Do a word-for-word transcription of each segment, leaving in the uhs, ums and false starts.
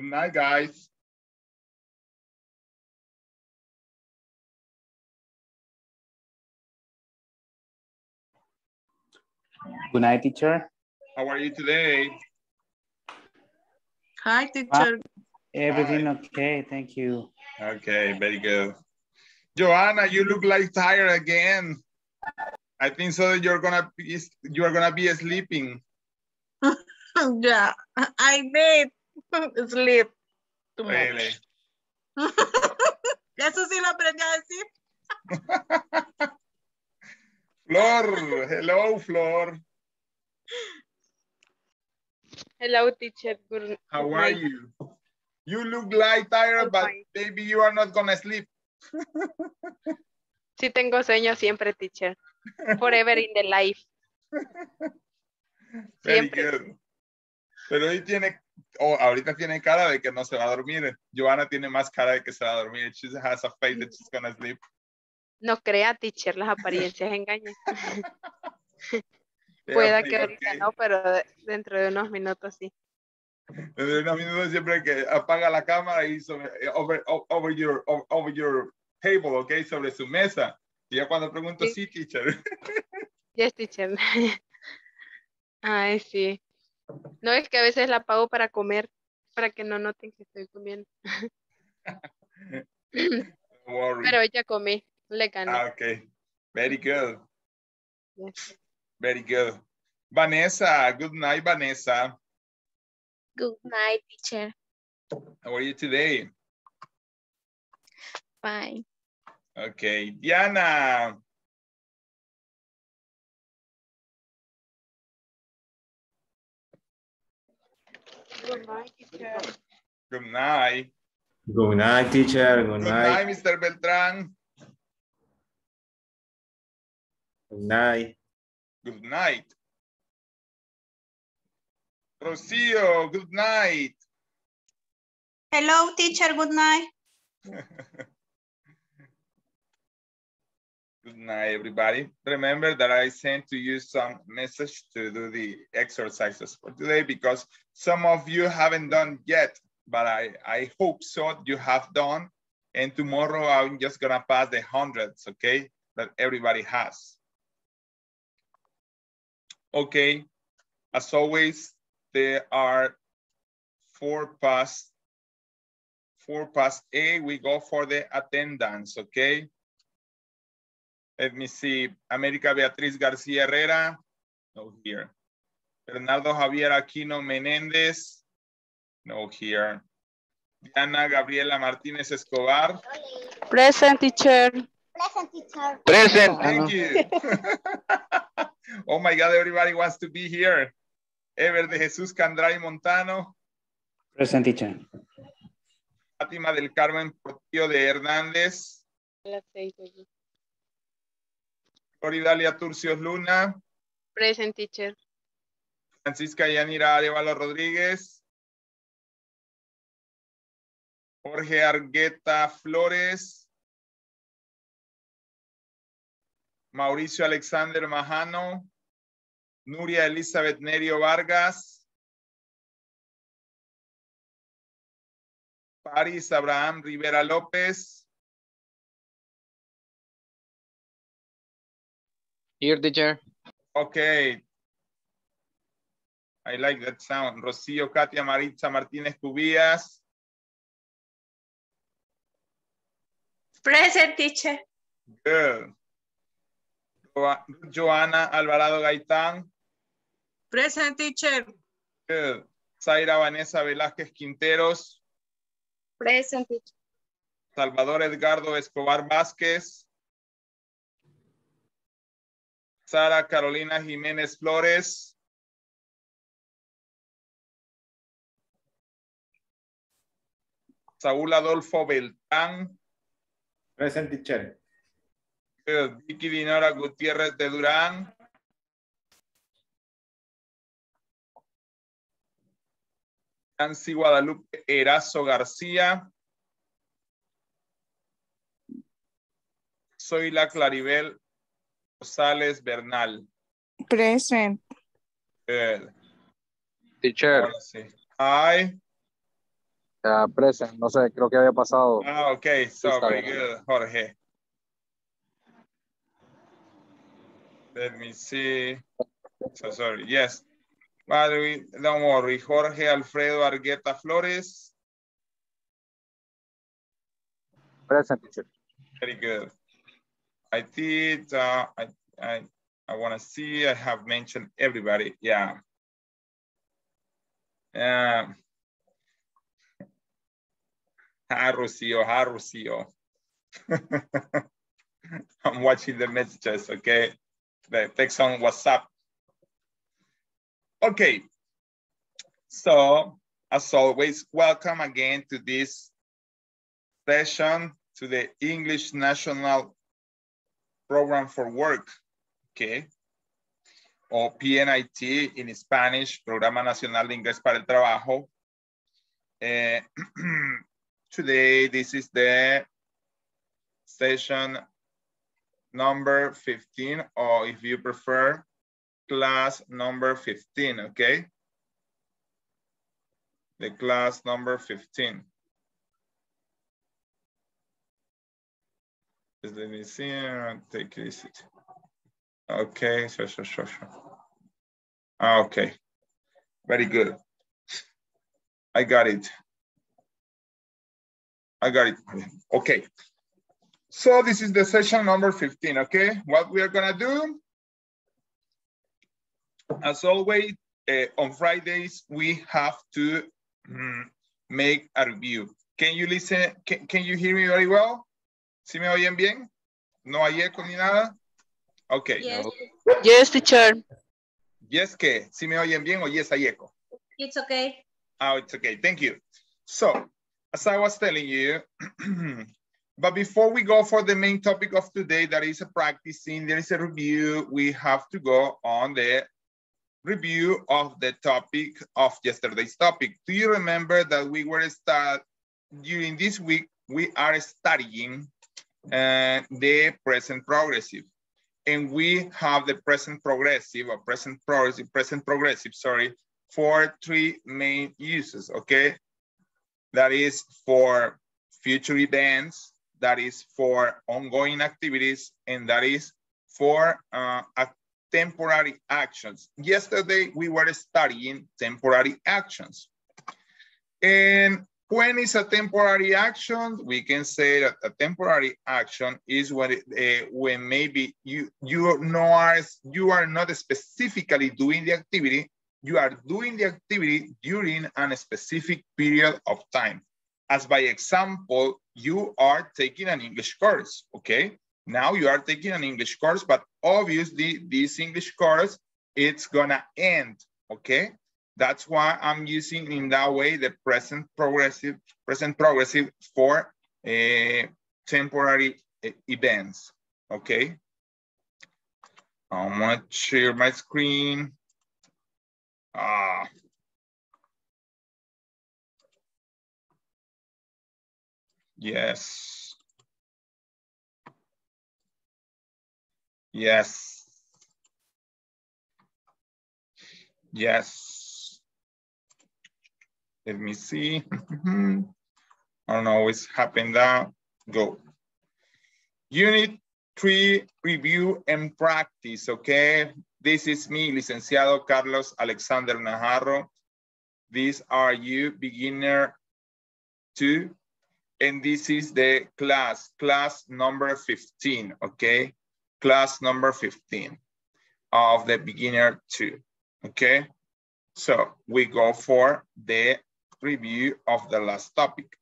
Good night, guys. Good night, teacher. How are you today? Hi, teacher. Everything Hi. Okay, thank you. Okay, very good. Joanna, you look like tired again. I think so that you're gonna be, you're gonna be sleeping. Yeah, I need sleep too much. Really? Eso sí lo aprendí a decir. Flor, hello, Flor. Hello, teacher. Good How night. Are you? You look like tired, but maybe you are not gonna sleep. Sí tengo sueño siempre, teacher. Forever in the life. Very good. Pero hoy tiene, oh, ahorita tiene cara de que no se va a dormir. Joana tiene más cara de que se va a dormir. She has a face that she's gonna sleep. No crea, teacher, las apariencias engañan. Pueda que ahorita okay. No, pero dentro de unos minutos sí. Dentro de unos minutos siempre que apaga la cámara y sobre, over, over, your, over, over your table, ok, sobre su mesa. Y ya cuando pregunto, sí, sí teacher. Yes, teacher. Ay, sí. No, es que a veces la apago para comer, para que no noten que estoy comiendo. Pero ya comí. Le gané. Ah, ok. Very good. Yes. Very good. Vanessa, good night, Vanessa. Good night, teacher. How are you today? Fine. Okay, Diana. Good night, teacher. Good night. Good night, teacher. Good night. Good night, Mister Beltran. Good night. Good night. Rocío, good night. Hello, teacher, good night. Good night, everybody. Remember that I sent to you some message to do the exercises for today because some of you haven't done yet, but I, I hope so you have done. And tomorrow I'm just gonna pass the hundreds, okay, that everybody has. Okay, as always, there are four past, four past eight. We go for the attendance, okay? Let me see. America Beatriz Garcia Herrera, no here. Bernardo Javier Aquino Menendez, no here. Diana Gabriela Martinez Escobar. Present, teacher. Present, teacher. Present. Thank you. Oh my God, everybody wants to be here. Ever de Jesus Candray Montano. Present, teacher. Fátima del Carmen Portillo de Hernández. Floridalia Turcios Luna. Present, teacher. Francisca Yanira Arevalo Rodríguez. Jorge Argueta Flores. Mauricio Alexander Majano, Nuria Elizabeth Nerio Vargas, Paris Abraham Rivera López. Here, teacher. Okay. I like that sound. Rocío Katia Maritza Martínez Cubillas. Present, teacher. Good. Joana Alvarado Gaitán. Present, teacher. Good. Zaira Vanessa Velázquez Quinteros. Present, teacher. Salvador Edgardo Escobar Vázquez. Sara Carolina Jiménez Flores. Saúl Adolfo Beltrán. Present, teacher. Good. Vicky Dinora Gutiérrez de Durán. Nancy Guadalupe Erazo García. Zoila Claribel Rosales Bernal. Present. Good. Teacher. Hi. Uh, present, no sé, creo que había pasado. Ah, ok, so very good, Jorge. Let me see. So sorry, yes. But we, don't worry, Jorge Alfredo Argueta Flores. Present, teacher. Very good. I did, uh, I, I, I want to see, I have mentioned everybody, yeah. Um, Hi, Rocio. Hi, Rocio. I'm watching the messages, okay? The text on WhatsApp. Okay. So, as always, welcome again to this session, to the English National Program for Work, okay? Or P N I T in Spanish, Programa Nacional de Inglés para el Trabajo. Uh, Today, this is the session number fifteen, or if you prefer, class number fifteen, okay? The class number fifteen. Just let me see, and take this. Okay, sure, sure, sure, sure. Okay, very good. I got it. I got it. Okay. So this is the session number fifteen, okay? What we are gonna do, as always, uh, on Fridays, we have to mm, make a review. Can you listen, can, can you hear me very well? ¿Sí me oyen bien? ¿No hay eco ni nada? Okay. Yes, yes teacher. Yes, que, ¿sí me oyen bien o yes hay eco? It's okay. Oh, it's okay, thank you. So, as I was telling you, but before we go for the main topic of today, that is a practicing, there is a review, we have to go on the review of the topic of yesterday's topic. Do you remember that we were start, during this week, we are studying uh, the present progressive, and we have the present progressive or present progressive, present progressive, sorry, for three main uses, okay? That is for future events, that is for ongoing activities, and that is for uh, temporary actions. Yesterday, we were studying temporary actions. And when is a temporary action? We can say that a temporary action is when, it, uh, when maybe you, you, know, you are not specifically doing the activity, you are doing the activity during a specific period of time. As by example, you are taking an English course, okay? Now you are taking an English course, but obviously this English course, it's gonna end, okay? That's why I'm using in that way the present progressive, present progressive for uh, temporary uh, events, okay? I'm gonna share my screen. Ah. Yes. Yes. Yes. Let me see. I don't know what's happened now. Go. Unit three, review and practice, okay? This is me, Licenciado Carlos Alexander Najarro. These are you, beginner two. And this is the class, class number fifteen, okay? Class number fifteen of the beginner two, okay? So we go for the review of the last topic.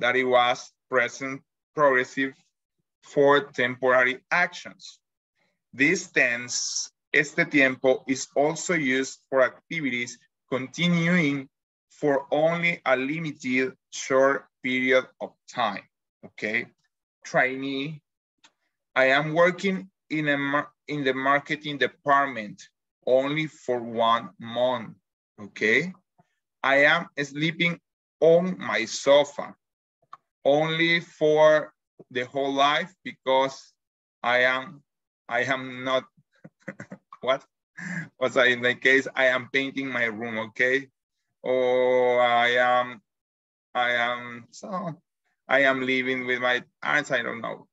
That it was present progressive for temporary actions. This tense, este tiempo, is also used for activities continuing for only a limited short period of time, okay? Trainee, I am working in, a, in the marketing department only for one month, okay? I am sleeping on my sofa only for the whole life because I am, I am not What was I in the case? I am painting my room, okay? Or I am I am so I am living with my aunts, I don't know.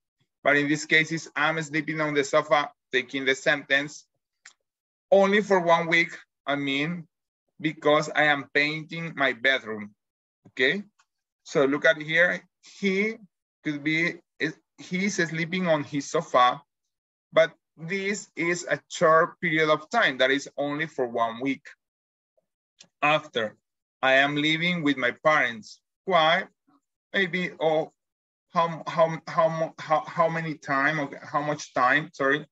But in these cases, I'm sleeping on the sofa, taking the sentence only for one week, I mean, because I am painting my bedroom, okay? So look at here, he could be, he's sleeping on his sofa, but this is a short period of time that is only for one week. After, I am living with my parents. Why? Maybe, oh, how, how, how, how, how many time, okay, how much time, sorry,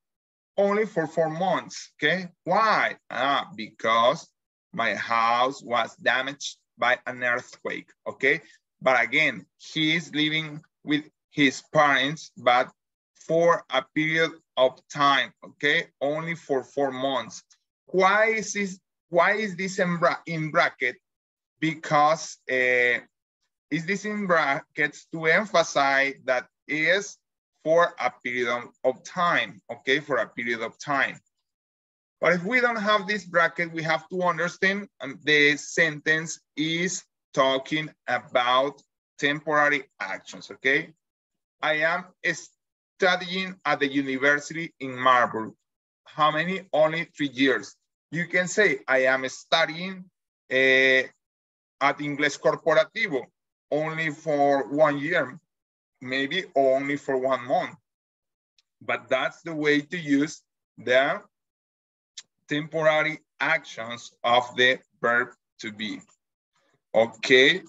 only for four months, okay? Why? Ah, because my house was damaged by an earthquake, okay? But again, he is living with his parents, but for a period of time, okay? Only for four months. Why is this, why is this in, bra in bracket? Because uh, is this in brackets to emphasize that is for a period of time, okay? For a period of time. But if we don't have this bracket, we have to understand the sentence is talking about temporary actions, okay? I am studying at the university in Marburg. How many? Only three years. You can say, I am studying uh, at Inglés Corporativo, only for one year, maybe only for one month. But that's the way to use the temporary actions of the verb to be. Okay,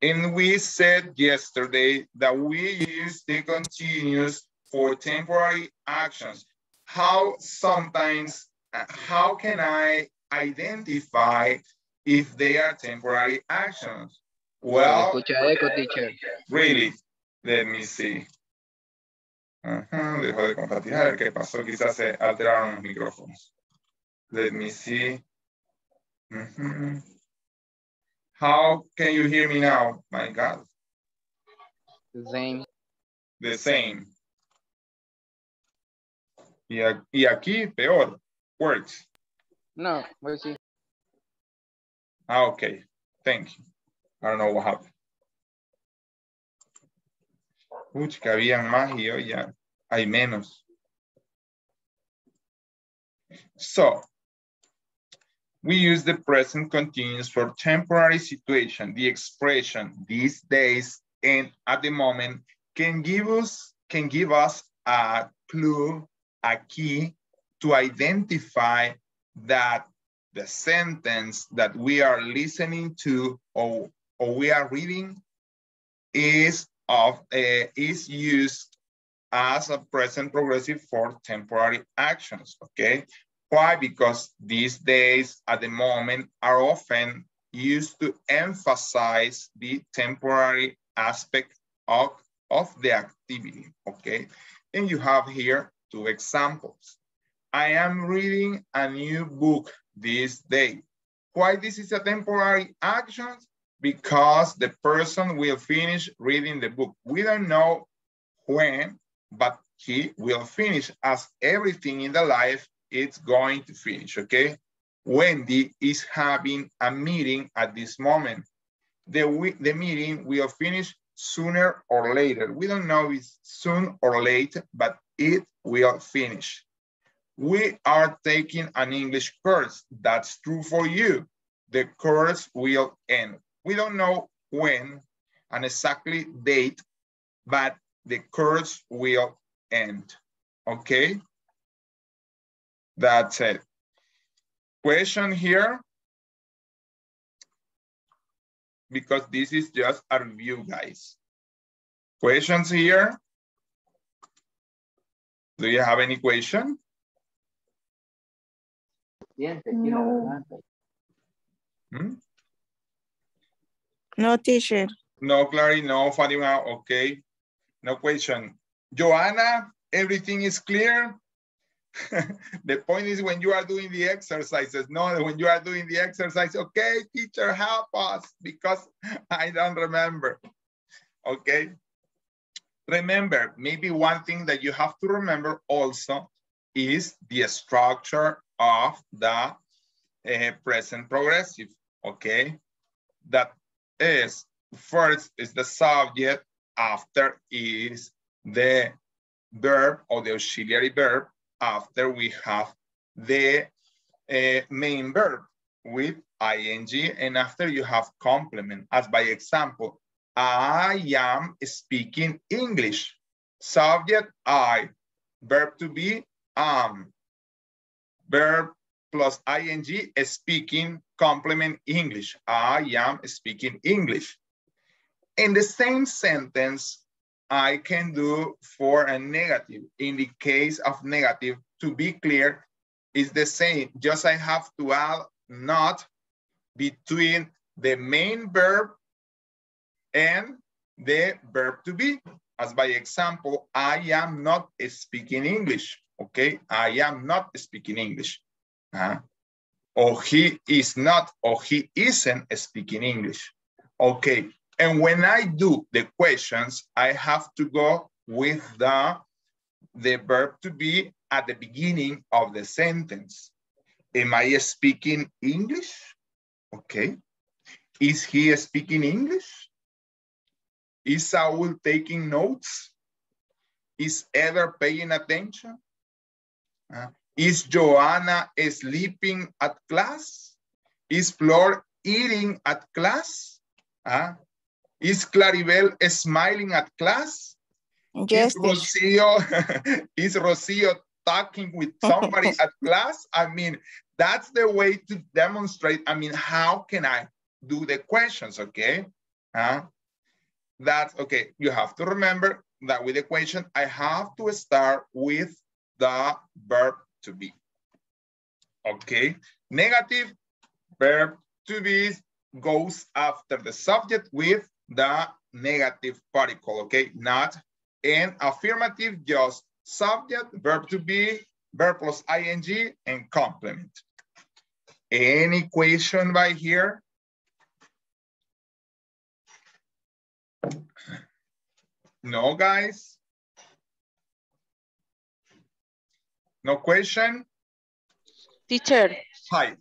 and we said yesterday that we use the continuous for temporary actions. How sometimes, how can I identify if they are temporary actions? Well, really, let me see. Ajá, dejo de compartir, ¿qué pasó? Quizás se alteraron los micrófonos. Let me see. Mm-hmm. How can you hear me now? My God. The same. The same. Y, y aquí, peor. Works. No, we'll see. Ah, okay. Thank you. I don't know what happened. Uch, que habían más y hoy ya hay menos. So, we use the present continuous for temporary situation. The expression these days and at the moment can give us can give us a clue, a key to identify that the sentence that we are listening to or, or we are reading is of uh, is used as a present progressive for temporary actions. Okay. Why? Because these days at the moment are often used to emphasize the temporary aspect of, of the activity, okay? And you have here two examples. I am reading a new book this day. Why this is a temporary action? Because the person will finish reading the book. We don't know when, but he will finish, as everything in the life it's going to finish, okay? Wendy is having a meeting at this moment. The, the meeting will finish sooner or later. We don't know if it's soon or late, but it will finish. We are taking an English course. That's true for you. The course will end. We don't know when and exactly date, but the course will end, okay? That's it. Question here, because this is just a review, guys. Questions here. Do you have any question? No. Hmm? No, teacher. No, Clary, no, Fatima, okay. No question. Joanna, everything is clear? The point is when you are doing the exercises, no, when you are doing the exercise, okay, teacher, help us, because I don't remember, okay? Remember, maybe one thing that you have to remember also is the structure of the uh, present progressive, okay? That is First is the subject, after is the verb or the auxiliary verb, after we have the uh, main verb with ing, and after you have complement, as by example, I am speaking English. Subject, I. Verb to be, am. Verb plus ing, speaking, complement, English. I am speaking English. In the same sentence, I can do for a negative. In the case of negative, to be clear, is the same. Just I have to add not between the main verb and the verb to be. As by example, I am not speaking English, okay? I am not speaking English. Uh, or he is not, or he isn't speaking English, okay? And when I do the questions, I have to go with the, the verb to be at the beginning of the sentence. Am I speaking English? Okay. Is he speaking English? Is Saul taking notes? Is Heather paying attention? Uh, is Joanna sleeping at class? Is Flor eating at class? Uh, is Claribel smiling at class? Yes. Is Rocio, is Rocio talking with somebody at class? I mean, that's the way to demonstrate. I mean, how can I do the questions, okay? Uh, That's okay. You have to remember that with the question, I have to start with the verb to be. Okay. Negative verb to be goes after the subject with the negative particle. Okay. Not an affirmative, just subject, verb to be, verb plus ing, and complement. Any question by here? No, guys? No question? Teacher. Hi.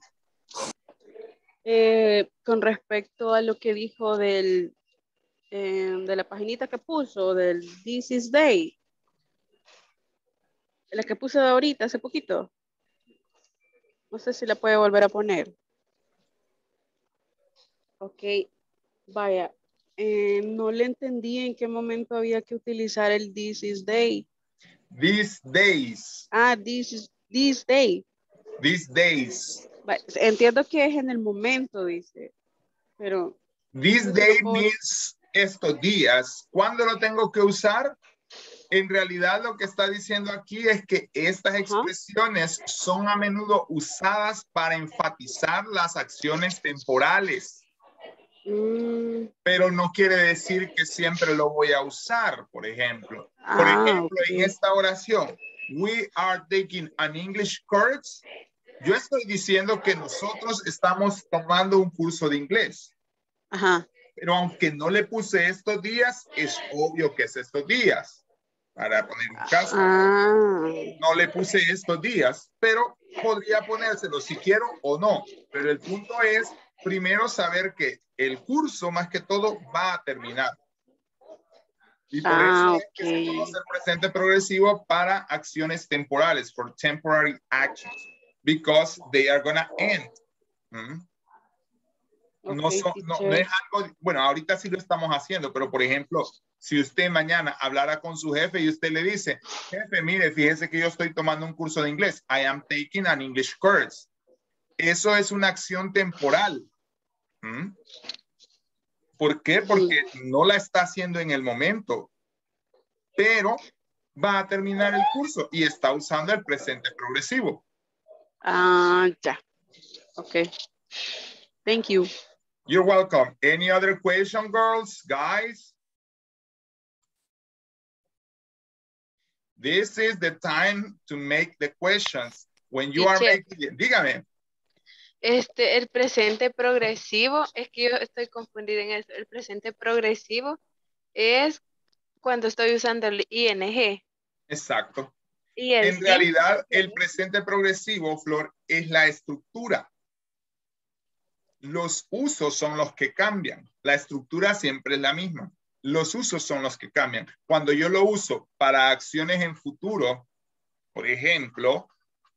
Eh, con respecto a lo que dijo del, eh, de la paginita que puso, del This is Day, la que puso ahorita, hace poquito. No sé si la puede volver a poner. Ok, vaya. Eh, no le entendí en qué momento había que utilizar el this is day. These days. Ah, this is this day. These days. Entiendo que es en el momento, dice. Pero. This day puedo... means estos días. ¿Cuándo lo tengo que usar? En realidad lo que está diciendo aquí es que estas expresiones uh-huh. son a menudo usadas para enfatizar las acciones temporales. Pero no quiere decir que siempre lo voy a usar, por ejemplo. Por ah, ejemplo, okay. En esta oración, we are taking an English course. Yo estoy diciendo que nosotros estamos tomando un curso de inglés. Ajá. Pero aunque no le puse estos días, es obvio que es estos días. Para poner un caso, ah. no le puse estos días, pero podría ponérselo si quiero o no. Pero el punto es... primero saber que el curso, más que todo, va a terminar. Y por ah, eso okay. es que se conoce el presente progresivo para acciones temporales, for temporary actions, because they are gonna end. Mm-hmm. Okay, no, son, no, no es algo, bueno, ahorita sí lo estamos haciendo, pero por ejemplo, si usted mañana hablara con su jefe y usted le dice, jefe, mire, fíjese que yo estoy tomando un curso de inglés. I am taking an English course. Eso es una acción temporal. ¿Mm? ¿Por qué? Porque no la está haciendo en el momento, pero va a terminar el curso y está usando el presente progresivo. Ah, uh, ya. Okay. Thank you. You're welcome. Any other question, girls, guys? This is the time to make the questions. When you are making, dígame. Este, el presente progresivo, es que yo estoy confundida en eso. El presente progresivo es cuando estoy usando el I N G. Exacto. Y el en sí. realidad, el presente progresivo, Flor, es la estructura. Los usos son los que cambian. La estructura siempre es la misma. Los usos son los que cambian. Cuando yo lo uso para acciones en futuro, por ejemplo,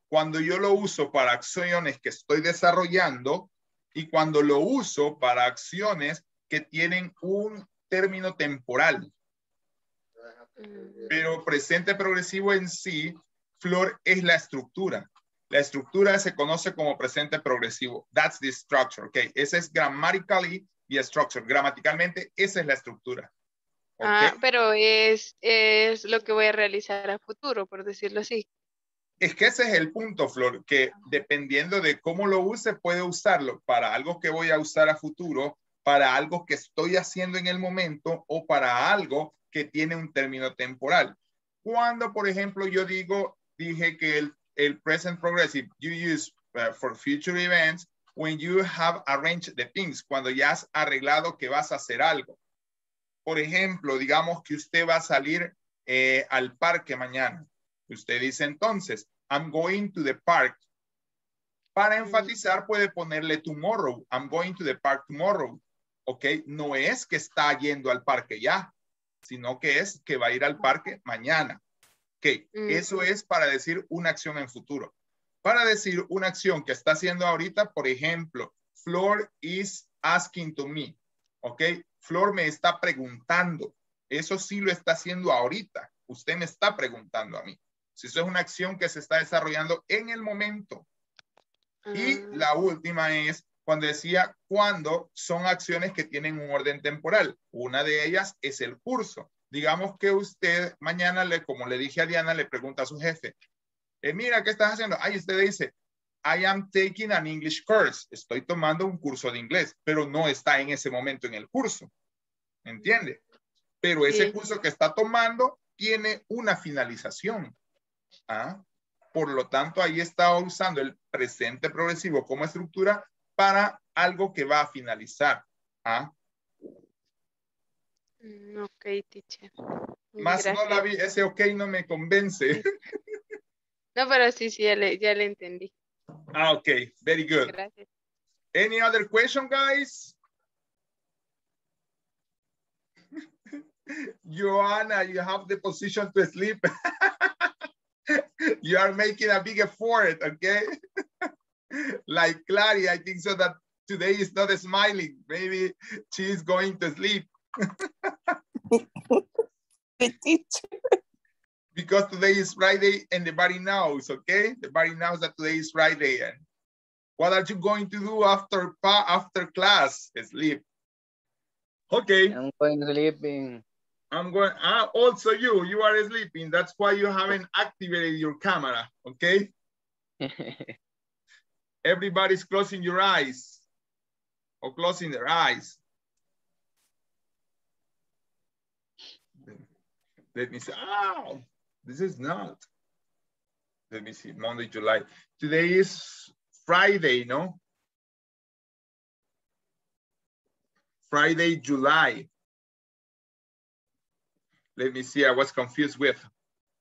cuando yo lo uso para acciones que estoy desarrollando y cuando lo uso para acciones que tienen un término temporal. Pero presente progresivo en sí, Flor, es la estructura. La estructura se conoce como presente progresivo. That's the structure, okay? Esa es grammatically the structure. Gramaticalmente, esa es la estructura. Okay? Ah, pero es, es lo que voy a realizar a futuro, por decirlo así. Es que ese es el punto, Flor, que dependiendo de cómo lo use, puede usarlo para algo que voy a usar a futuro, para algo que estoy haciendo en el momento o para algo que tiene un término temporal. Cuando, por ejemplo, yo digo, dije que el, el present progressive you use uh, for future events when you have arranged the things, cuando ya has arreglado que vas a hacer algo. Por ejemplo, digamos que usted va a salir eh, al parque mañana. Usted dice entonces, I'm going to the park. Para enfatizar puede ponerle tomorrow. I'm going to the park tomorrow. Ok, no es que está yendo al parque ya, sino que es que va a ir al parque mañana. Ok, mm. Eso es para decir una acción en futuro. Para decir una acción que está haciendo ahorita, por ejemplo, Flor is asking to me. Ok, Flor me está preguntando. Eso sí lo está haciendo ahorita. Usted me está preguntando a mí. Si eso es una acción que se está desarrollando en el momento. Y la última es cuando decía cuando son acciones que tienen un orden temporal. Una de ellas es el curso. Digamos que usted mañana, le, como le dije a Diana, le pregunta a su jefe, eh, mira, ¿qué estás haciendo? Ahí usted dice, I am taking an English course. Estoy tomando un curso de inglés, pero no está en ese momento en el curso. ¿Entiende? Pero ese sí. curso que está tomando tiene una finalización. ¿Ah? Por lo tanto, ahí está usando el presente progresivo como estructura para algo que va a finalizar. ¿Ah? Ok, teacher. Más gracias. No la vi, ese ok no me convence. No, pero sí, sí, ya le, ya le entendí. Ah, ok, very good. Gracias. Any other question, guys? Joanna, you have the position to sleep. You are making a big effort, okay? Like Clary, I think so that today is not smiling. Maybe she is going to sleep. Because today is Friday and the body knows, okay? The body knows that today is Friday. And what are you going to do after after class? Sleep. Okay. I'm going to sleep. I'm going, ah, also you, you are sleeping. That's why you haven't activated your camera, okay? Everybody's closing your eyes or closing their eyes. Let me see, oh, this is not. Let me see, Monday, July. Today is Friday, no? Friday, July. Let me see, I was confused with.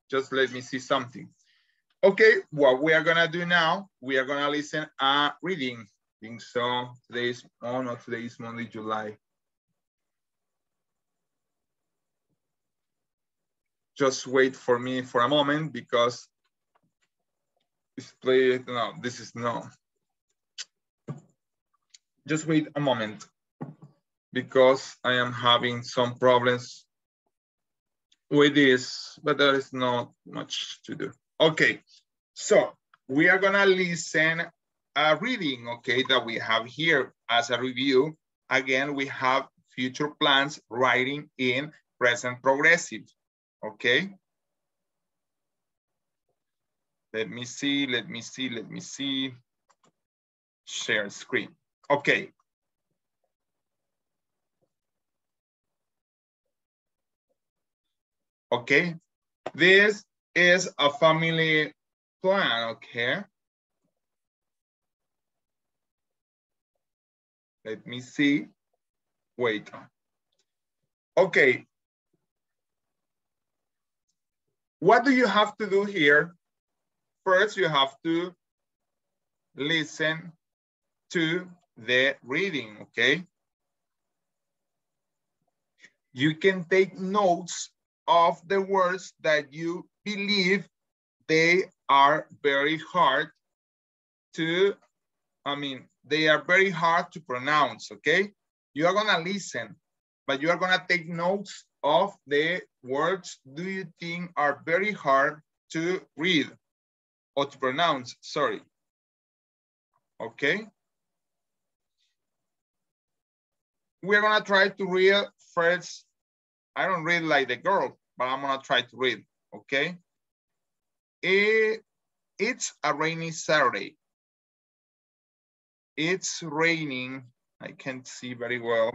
Just let me see something. Okay, what we are gonna do now, we are gonna listen a reading. I think so, today is, oh no, today is Monday, July. Just wait for me for a moment because it's played, no, this is no. Just wait a moment because I am having some problems with this, but there is not much to do. Okay, so we are gonna listen a reading, okay, that we have here as a review. Again, we have future plans writing in present progressive, okay? Let me see, let me see, let me see. Share screen, okay. Okay, this is a family plan, okay? Let me see, wait. Okay. What do you have to do here? First, you have to listen to the reading, okay? You can take notes of the words that you believe they are very hard to, I mean, they are very hard to pronounce, okay? You are gonna listen, but you are gonna take notes of the words do you think are very hard to read or to pronounce, sorry, okay? We're gonna try to read first. I don't read like the girl, but I'm gonna try to read, okay? It, it's a rainy Saturday. It's raining, I can't see very well.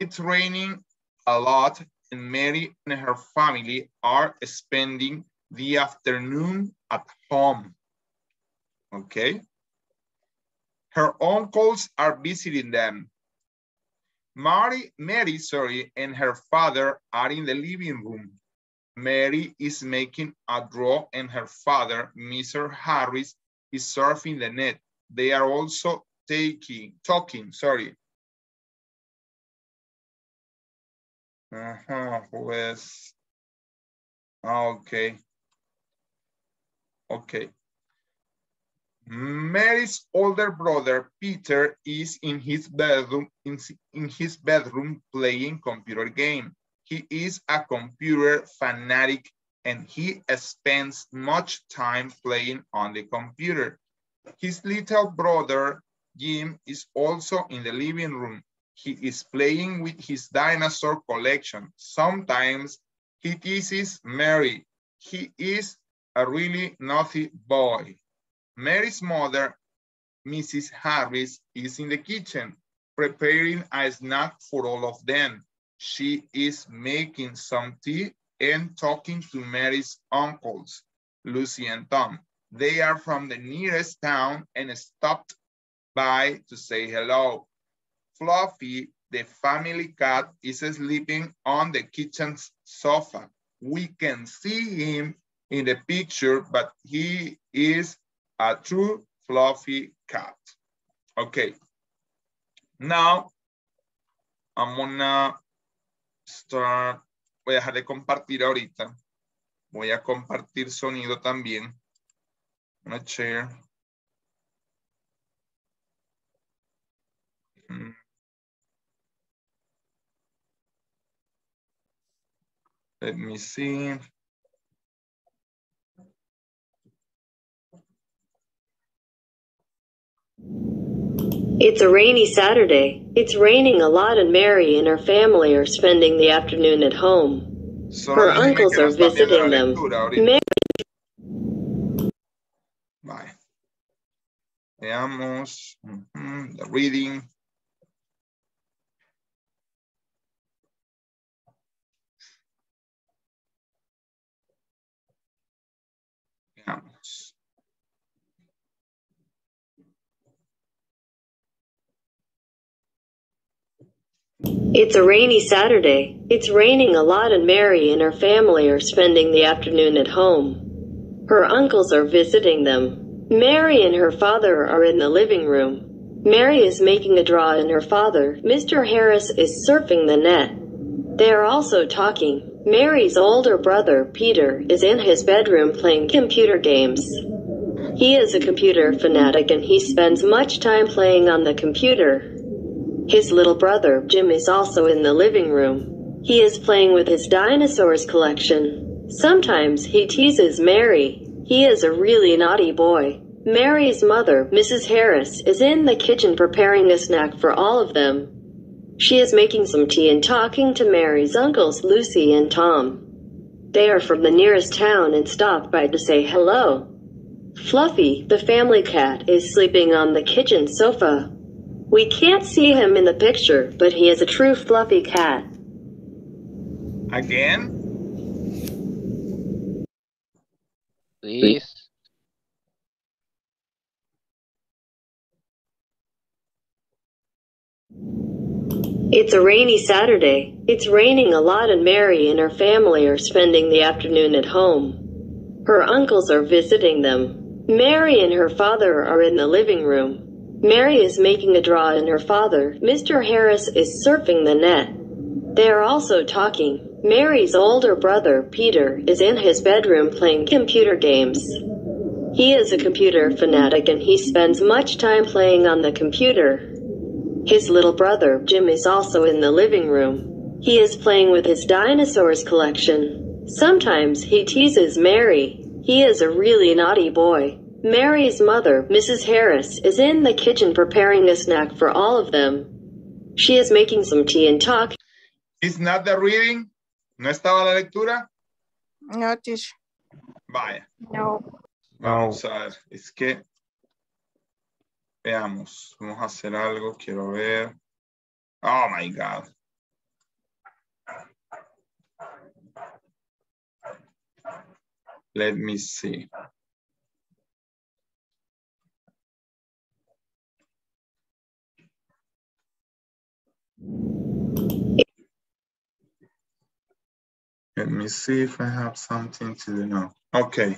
It's raining a lot and Mary and her family are spending the afternoon at home, okay? Her uncles are visiting them. Mary, Mary, sorry, and her father are in the living room. Mary is making a draw and her father, Mister Harris, is surfing the net. They are also taking, talking, sorry. Uh-huh, pues, okay, okay. Mary's older brother, Peter, is in his bedroom, in, in his bedroom playing computer game. He is a computer fanatic and he spends much time playing on the computer. His little brother, Jim, is also in the living room. He is playing with his dinosaur collection. Sometimes he teases Mary. He is a really naughty boy. Mary's mother, Missus Harris, is in the kitchen, preparing a snack for all of them. She is making some tea and talking to Mary's uncles, Lucy and Tom. They are from the nearest town and stopped by to say hello. Fluffy, the family cat, is sleeping on the kitchen sofa. We can see him in the picture, but he is a true fluffy cat. Okay, now I'm gonna start. Voy a dejar de compartir ahorita. Voy a compartir sonido también. I'm gonna share. Mm. Let me see. It's a rainy Saturday. It's raining a lot and Mary and her family are spending the afternoon at home. So her uncles are visiting them. Mary... Bye. Veamos. Mm-hmm. The reading. Veamos. It's a rainy Saturday. It's raining a lot and Mary and her family are spending the afternoon at home. Her uncles are visiting them. Mary and her father are in the living room. Mary is making a draw and her father, Mister Harris, is surfing the net. They are also talking. Mary's older brother, Peter, is in his bedroom playing computer games. He is a computer fanatic and he spends much time playing on the computer. His little brother, Jim, is also in the living room. He is playing with his dinosaurs collection. Sometimes he teases Mary. He is a really naughty boy. Mary's mother, Missus Harris, is in the kitchen preparing a snack for all of them. She is making some tea and talking to Mary's uncles, Lucy and Tom. They are from the nearest town and stopped by to say hello. Fluffy, the family cat, is sleeping on the kitchen sofa. We can't see him in the picture, but he is a true fluffy cat. Again? Please. It's a rainy Saturday. It's raining a lot and Mary and her family are spending the afternoon at home. Her uncles are visiting them. Mary and her father are in the living room. Mary is making a draw and her father, Mister Harris, is surfing the net. They are also talking. Mary's older brother, Peter, is in his bedroom playing computer games. He is a computer fanatic and he spends much time playing on the computer. His little brother, Jim, is also in the living room. He is playing with his dinosaurs collection. Sometimes he teases Mary. He is a really naughty boy. Mary's mother, Missus Harris, is in the kitchen preparing a snack for all of them. She is making some tea and talk. Is not the reading? ¿No estaba la lectura? No, teacher. Vaya. No. Vamos a ver. Es que... Veamos. Vamos a hacer algo. Quiero ver. Oh, my God. Let me see. Let me see if I have something to do now. Okay.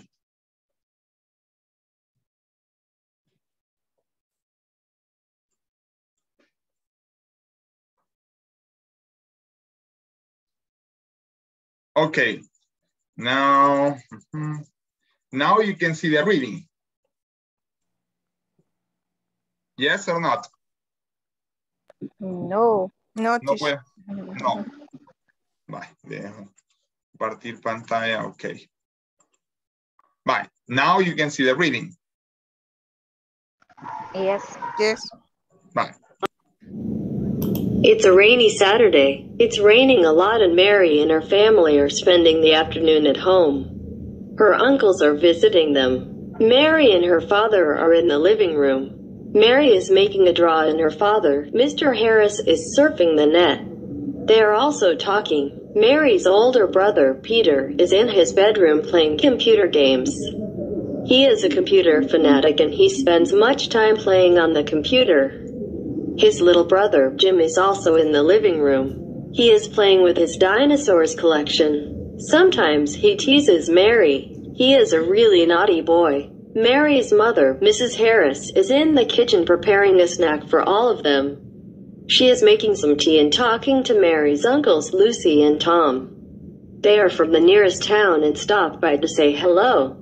Okay. Now, now you can see the reading. Yes or not? No. No. No. Puede. No. Bye. Yeah. Compartir pantalla, okay. Bye. Now you can see the reading. Yes. Yes. Bye. It's a rainy Saturday. It's raining a lot and Mary and her family are spending the afternoon at home. Her uncles are visiting them. Mary and her father are in the living room. Mary is making a draw and her father, Mister Harris, is surfing the net. They are also talking. Mary's older brother, Peter, is in his bedroom playing computer games. He is a computer fanatic and he spends much time playing on the computer. His little brother, Jim, is also in the living room. He is playing with his dinosaurs collection. Sometimes he teases Mary. He is a really naughty boy. Mary's mother, Missus Harris, is in the kitchen preparing a snack for all of them. She is making some tea and talking to Mary's uncles, Lucy and Tom. They are from the nearest town and stopped by to say hello.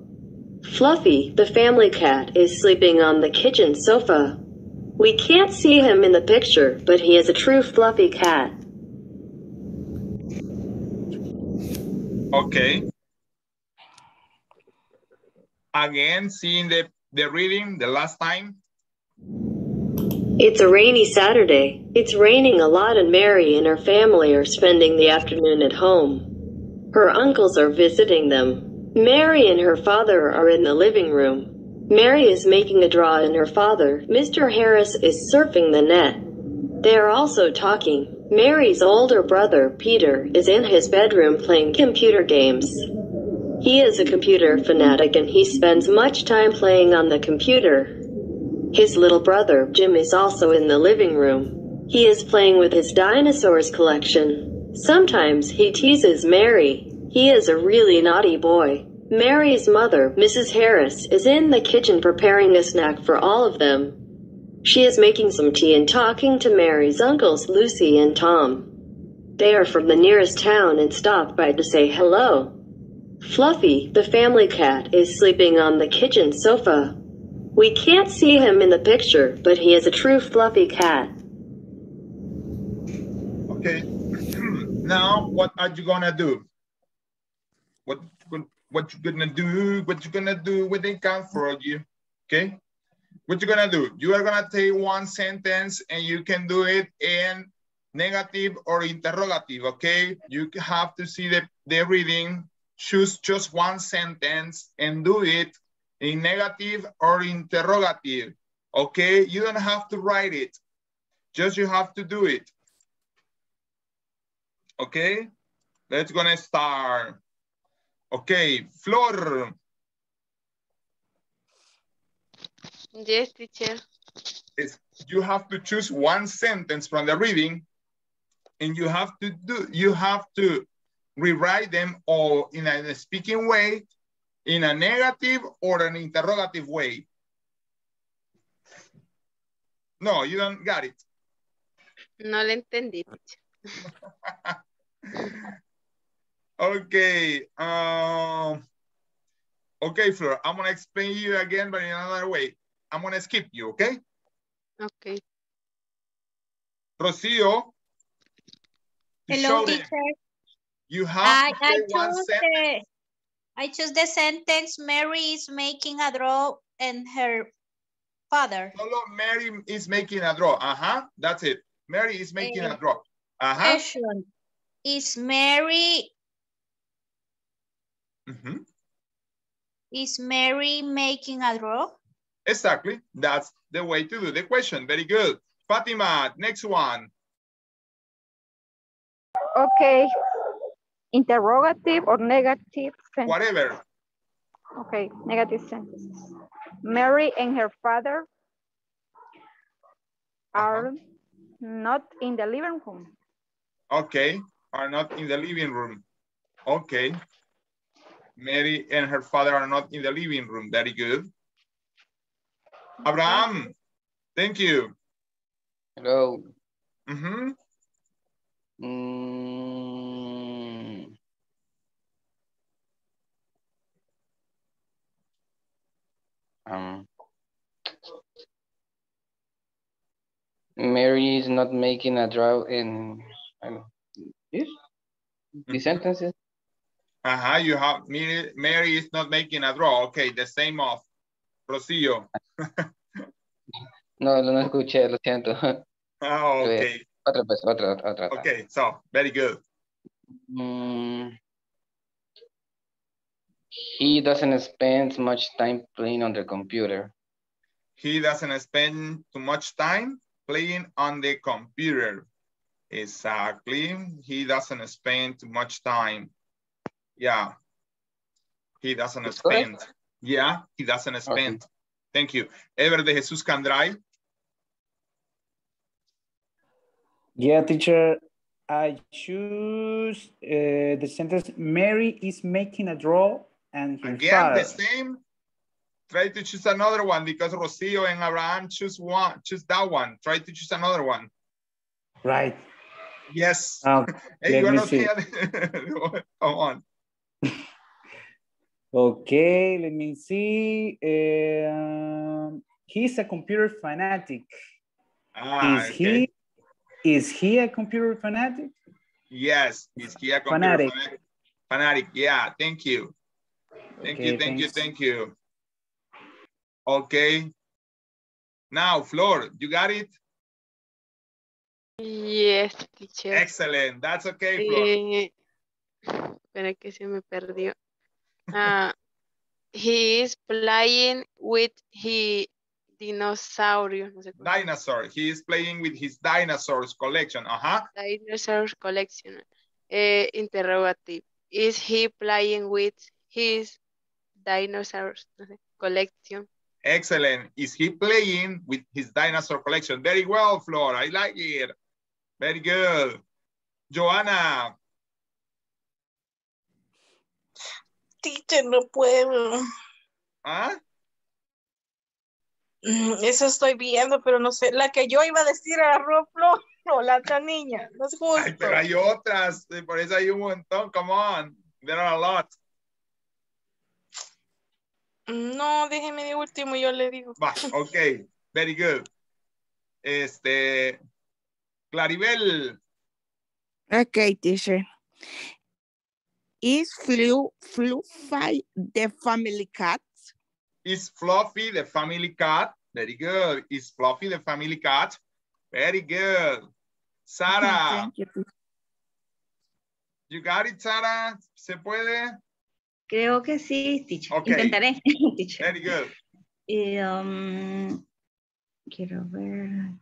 Fluffy, the family cat, is sleeping on the kitchen sofa. We can't see him in the picture, but he is a true fluffy cat. Okay. Again, seeing the, the reading the last time. It's a rainy Saturday. It's raining a lot and Mary and her family are spending the afternoon at home. Her uncles are visiting them. Mary and her father are in the living room. Mary is making a draw and her father, Mister Harris, is surfing the net. They are also talking. Mary's older brother, Peter, is in his bedroom playing computer games. He is a computer fanatic and he spends much time playing on the computer. His little brother, Jim, is also in the living room. He is playing with his dinosaurs collection. Sometimes he teases Mary. He is a really naughty boy. Mary's mother, Missus Harris, is in the kitchen preparing a snack for all of them. She is making some tea and talking to Mary's uncles, Lucy and Tom. They are from the nearest town and stopped by to say hello. Fluffy, the family cat, is sleeping on the kitchen sofa. We can't see him in the picture, but he is a true fluffy cat. Okay. Now, what are you gonna do? What what you gonna do? What you gonna do when they come for you? Okay. What you gonna do? You are gonna take one sentence and you can do it in negative or interrogative. Okay. You have to see the the reading. Choose just one sentence and do it in negative or interrogative, okay? You don't have to write it. Just you have to do it, okay? Let's gonna start. Okay, Flor. Yes, teacher. It's, you have to choose one sentence from the reading and you have to do, you have to rewrite them all in a speaking way, in a negative or an interrogative way. No, you don't got it. No le entendí. Okay. Um, okay, Flor. I'm going to explain you again, but in another way. I'm going to skip you, okay? Okay. Rocío. Hello, teacher. You have I, I, choose the, I choose the sentence, Mary is making a draw and her father. Hello, Mary is making a draw. Uh-huh. That's it. Mary is making uh, a draw. Uh-huh. Question. Is Mary... Mm-hmm. Is Mary making a draw? Exactly. That's the way to do the question. Very good. Fatima, next one. Okay. Interrogative or negative sentence? Whatever. Okay, negative sentences. Mary and her father are uh-huh. not in the living room. Okay, are not in the living room. Okay. Mary and her father are not in the living room. Very good. Abraham, thank you. Hello. Mm-hmm. Mm. Um. Mary is not making a draw in um, this. Mm-hmm. The sentences. Ajá, uh-huh, you have Mary, Mary is not making a draw. Okay, the same of Rocío. No, no escuché, lo siento. Oh, okay. Otra vez, otra, otra. Okay, so, very good. Mm, he doesn't spend much time playing on the computer. He doesn't spend too much time playing on the computer. Exactly. He doesn't spend too much time. Yeah, he doesn't spend. Yeah, he doesn't spend. Okay. Thank you. Ever de Jesus Candray. Yeah, teacher, I choose uh, the sentence, Mary is making a draw and her Again, father. the same. Try to choose another one because Rocio and Abraham choose one, choose that one. Try to choose another one. Right. Yes. Um, hey, let me see. Come on. Okay, let me see. Um, he's a computer fanatic. Ah, is okay. he? Is he a computer fanatic? Yes. Is he a computer fanatic? Fanatic. fanatic. Yeah. Thank you. Thank okay, you. Thank thanks. you. Thank you. Okay. Now, Flor, you got it. Yes, teacher. Excellent. That's okay, Flor. Espera que se me perdió. Uh, he is playing with his dinosaur. No sé dinosaur. He is playing with his dinosaurs collection. Ajá. Uh-huh. Dinosaurs collection. Uh, interrogative. Is he playing with his dinosaurs no sé, collection? Excellent. Is he playing with his dinosaur collection? Very well, Flor. I like it. Very good. Joanna. Teacher, no puedo. ¿Ah? Eso estoy viendo, pero no sé. La que yo iba a decir era Roflo, no, la otra niña. No es justo. Ay, pero hay otras. Por eso hay un montón. Come on. There are a lot. No, déjeme de último. Yo le digo. Bah, ok. Very good. Este. Claribel. Ok, teacher. Is Flu, Fluffy the family cat? Is Fluffy the family cat? Very good. Is Fluffy the family cat? Very good. Sara. Thank you. You got it, Sara? ¿Se puede? Creo que sí, teacher. Okay. Intentaré, teacher. Very good. Y, um, quiero ver.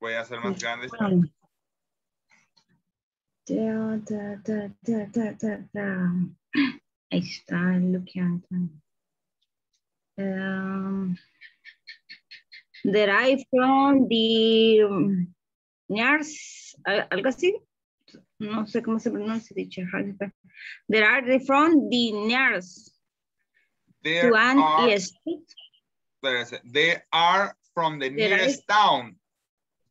Voy a hacer más grande. Da, da, da, da, da, da, da. Ahí está, looking at um, derive from the um, nurse, algo así, no sé cómo se pronuncia, teacher. There are from the nurse. There to an are, there are from the nearest town.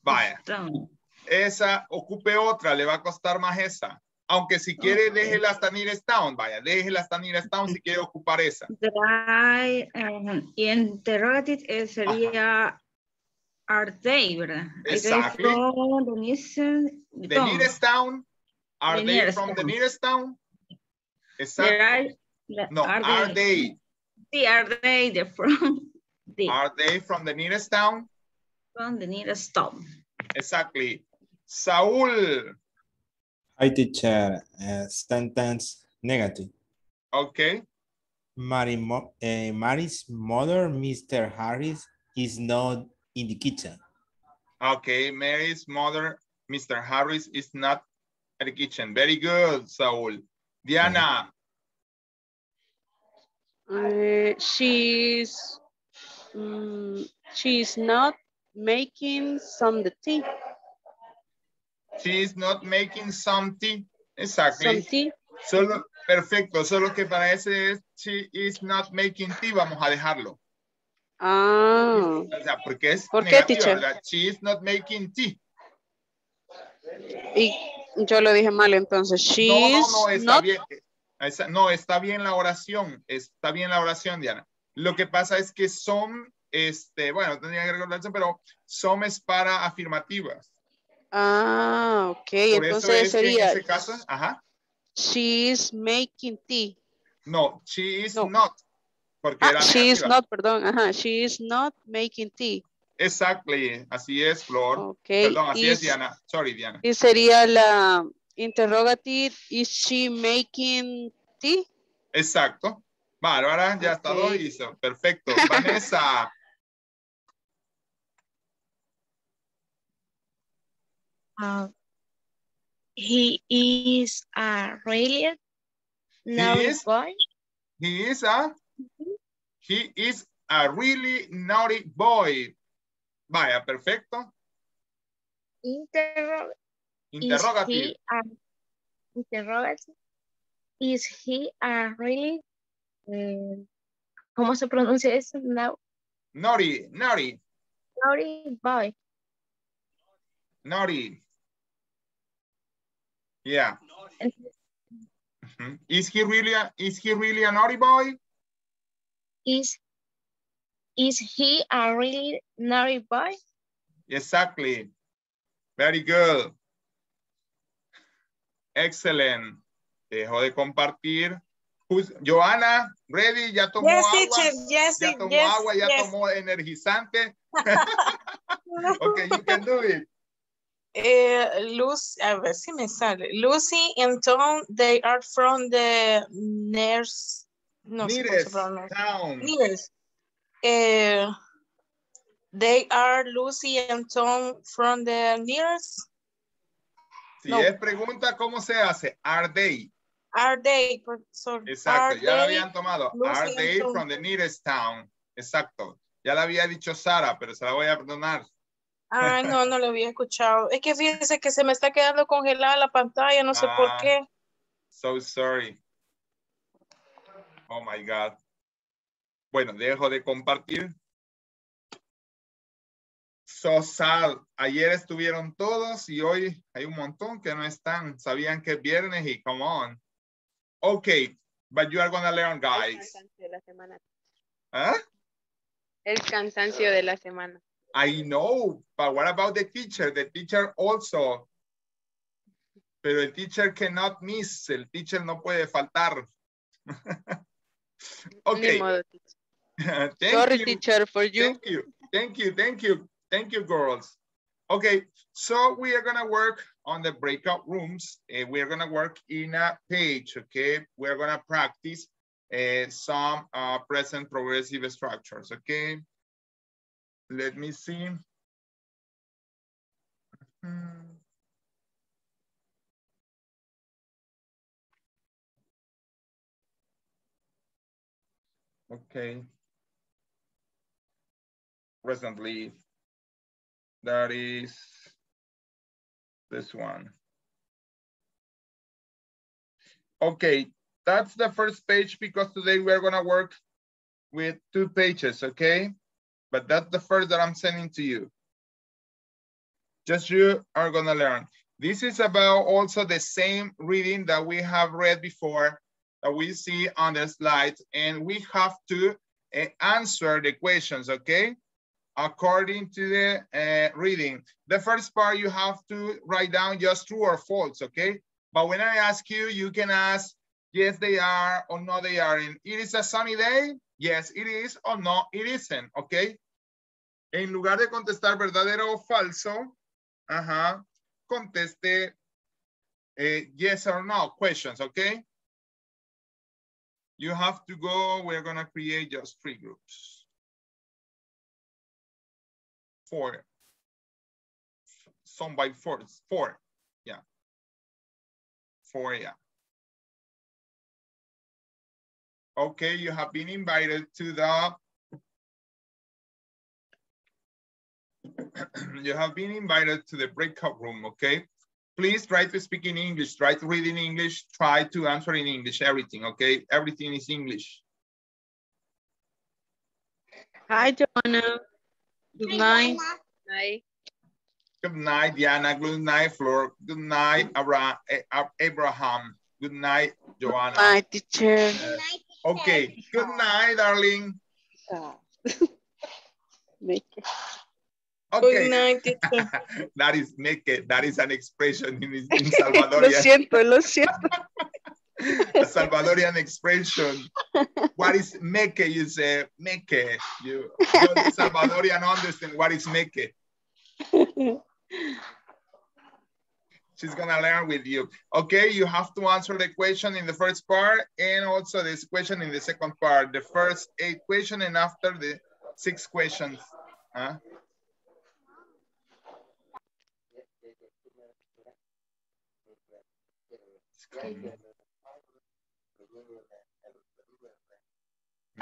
Vaya. Town. Esa, ocupe otra, le va a costar más esa. Aunque si quiere, okay. déjela hasta nearest town, vaya, déjela hasta nearest town si quiere ocupar esa. Dry, um, y interrogative eh, sería... Ajá. Are they, ¿verdad? Exactly. Are they from the nearest town? The nearest town. Are the they from town. The nearest town? Exactly. Are, no, are, are they? they? Are they the from the... Are they from the nearest town? From the nearest town. Exactly. Saúl. I teacher, uh, sentence negative. Okay. Mary, mo uh, Mary's mother, Mister Harris, is not in the kitchen. Okay, Mary's mother, Mister Harris, is not at the kitchen. Very good, Saul. Diana. Uh, she's um, she's not making some tea. She's not making some tea. Exactly. Some tea. Solo, perfecto. Solo que para ese es she is not making tea. Vamos a dejarlo. Ah. O sea, porque es ¿Por negativa, qué, teacher? ¿Verdad? She is not making tea. Y yo lo dije mal, entonces. She no, no, no, está not... bien. Esa, no, está bien la oración. Está bien la oración, Diana. Lo que pasa es que son, este, bueno, tendría que recordarse, pero son es para afirmativas. Ah, ok. Por entonces es sería. En ese caso, ajá. She is making tea. No, she is no. not. Ah, she is not, perdón, ajá, she is not making tea. Exactly, así es, Flor. Okay. Perdón, así is, es, Diana. Sorry, Diana. Y sería la interrogative, is she making tea? Exacto. Bárbara, ya okay. está todo listo. Perfecto. Vanessa. Uh, he is a really nice boy. He is a... He is a really naughty boy. Vaya, perfecto. Interro interrogative. Is he a, interrogative. Is he a really... Um, ¿Cómo se pronuncia eso? No. Naughty, naughty. Naughty boy. Naughty. Yeah. Mm-hmm. Is he really a, is he really a naughty boy? Is, is he a really naughty boy? Exactly. Very good. Excellent. Dejo de compartir. Who's, Joana, ready? Ya tomó yes, agua. Teacher. Yes, ya tomó yes, agua, ya yes. tomó energizante. Okay, you can do it. Uh, Lucy, a ver si me sale. Lucy and Tom, they are from the nurse. No nearest town. Nearest. Uh, they are Lucy and Tom from the nearest. Si no. es pregunta, ¿cómo se hace? Are they? Are they? So, Exacto, are ya they, lo habían tomado. Lucy are they from Tom. the nearest town? Exacto. Ya la había dicho Sara, pero se la voy a perdonar. Ah, no, no lo había escuchado. Es que fíjense que se me está quedando congelada la pantalla, no ah, sé por qué. So sorry. Oh my God. Bueno, dejo de compartir. So sad. Ayer estuvieron todos y hoy hay un montón que no están. Sabían que es viernes y come on. Okay, but you are going to learn, guys. El cansancio de la semana. ¿Ah? El cansancio de la semana. I know, but what about the teacher? The teacher also. Pero el teacher cannot miss. El teacher no puede faltar. Okay. Thank Sorry, you. teacher, for you. Thank you. Thank you. Thank you. Thank you, girls. Okay, so we are gonna work on the breakout rooms. Uh, we are gonna work in a page. Okay, we are gonna practice uh, some uh, present progressive structures. Okay, let me see. Mm. Okay. Presently, that is this one. Okay, that's the first page because today we're gonna work with two pages, okay? but that's the first that I'm sending to you. Just you are gonna learn. This is about also the same reading that we have read before, that we see on the slide, and we have to uh, answer the questions, okay? According to the uh, reading. The first part, you have to write down just true or false, okay? But when I ask you, you can ask, yes, they are, or no, they aren't. It is a sunny day? Yes, it is, or no, it isn't, okay? En lugar de contestar verdadero o falso, ajá, conteste eh, yes or no questions, okay? You have to go, we're gonna create just three groups. Four, some by four, four, yeah. Four, yeah. Okay, you have been invited to the, you have been invited to the breakout room, okay? Please try to speak in English, try to read in English, try to answer in English, everything, okay? Everything is English. Hi, Joanna. Good night. Hi. Good night, Diana. Good night, Flor. Good night, Abraham. Good night, Joanna. Good night, teacher. Uh, good night, teacher. Okay. Good night, darling. Oh. Okay. Good night, teacher. That is naked. That is an expression in, in Salvadorian. Lo siento, lo siento. A Salvadorian expression. What is meke? You say meke. You don't Salvadorian understand what is meke. She's gonna learn with you. Okay, you have to answer the question in the first part and also this question in the second part. The first eight questions and after the six questions. Huh?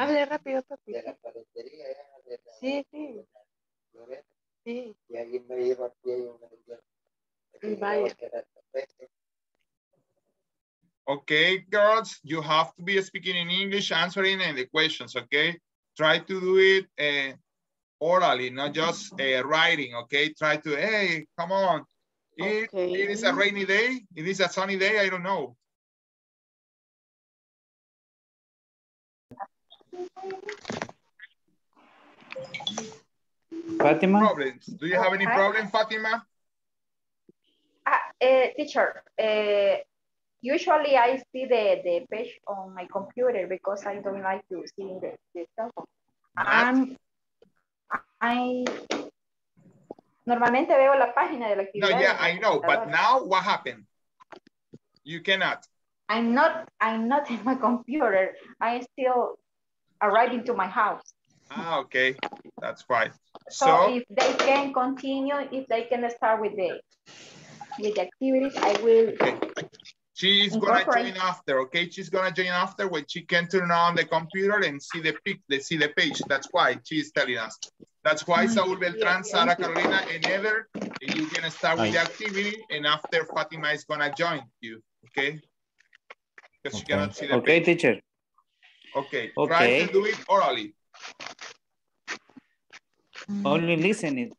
Hable rápido, papi. De la paletería, ¿eh? Sí, sí. Sí. Y alguien me lleva a pie y una de vaya. Okay, girls, you have to be speaking in English, answering in the questions, okay? Try to do it uh, orally, not just uh, writing, okay? Try to, hey, come on. It, okay. It is a rainy day. It is a sunny day. I don't know. Fatima? Problems. Do you have any problem, Fatima? Uh, uh, teacher, uh, usually I see the, the page on my computer because I don't like to see the, the cell phone. Um, I... Normalmente veo la página de la actividad. No, yeah, I know, but now what happened? You cannot. I'm not, I'm not in my computer. I still arriving to my house. Ah, okay, that's fine. So, so if they can continue, if they can start with the, with the activities, I will. Okay. She's gonna join after, okay? She's gonna join after when she can turn on the computer and see the pic, they see the page. That's why she's telling us. That's why Saul Beltran, Sara Carolina, and Ever, you can start with the activity, and after Fatima is gonna join you, okay? Because she cannot see the page. Okay, teacher. Okay. Okay. Try to do it orally. Only listening.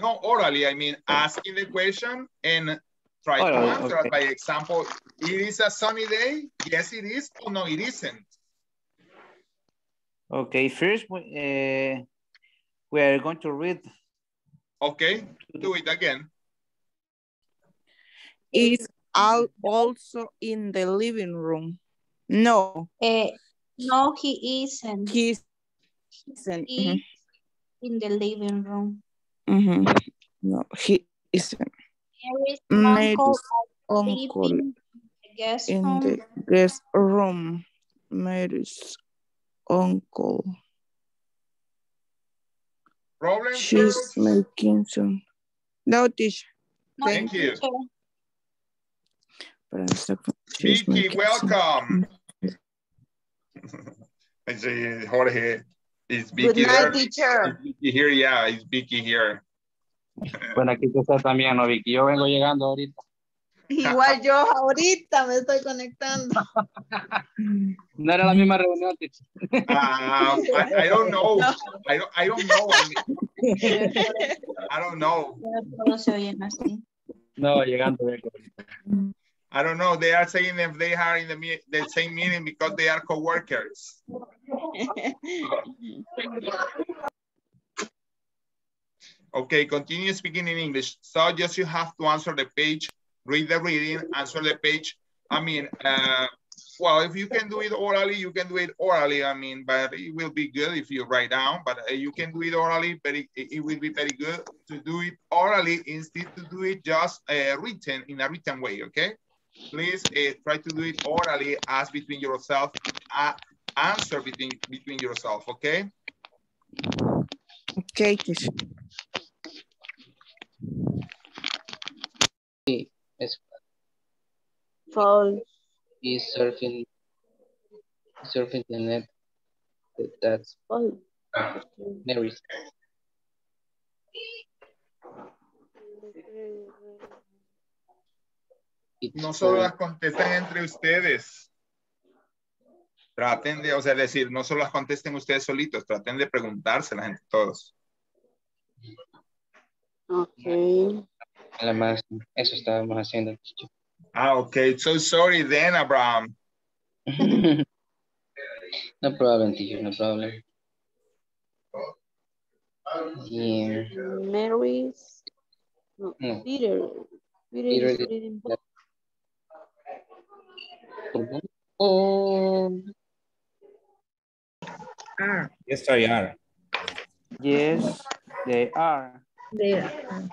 No, orally. I mean, asking the question and try to answer. By example, it is a sunny day. Yes, it is. Or no, it isn't. Okay. First, uh, we are going to read. Okay. Do it again. Is also in the living room. No. Uh, no, he isn't. He isn't. He mm-hmm. In the living room. Mm-hmm. No, he isn't. There is Mary's uncle, uncle guest in home. The guest room. Mary's uncle. Problem She's first. Making some. No, teacher. No, thank you. you. Vicky, welcome. I say Jorge. Is Vicky good night, there? Teacher. Is Vicky here? Yeah, is Vicky here? Bueno, aquí está también, no Vicky. Yo vengo llegando ahorita. Igual yo ahorita me estoy conectando. No era la misma reunión. Ah, uh, I, I don't know. No. I don't, I don't know. I don't know. No se oyen así. No, llegando. I don't know. They are saying if they are in the, the same meeting because they are co-workers. Okay, continue speaking in English. So just you have to answer the page, read the reading, answer the page. I mean, uh, well, if you can do it orally, you can do it orally. I mean, but it will be good if you write down, but uh, you can do it orally, but it, it will be very good to do it orally instead to do it just uh, written in a written way, okay? Please uh, try to do it orally, ask between yourself, uh, answer between, between yourself, okay? Okay, teacher. Paul is surfing, surfing the net. That's Paul. There is. No solo las contestan entre ustedes. Traten de, o sea, decir, no solo las contesten ustedes solitos, traten de preguntárselas entre todos. Okay. Eso estábamos haciendo. Ah, okay. So sorry then, Abraham. No problem, teacher. No problem. Yeah. Mary's. No, no. Peter. Peter, Peter is reading book. Oh. Are. Yes, they are. Yes, they are. They are.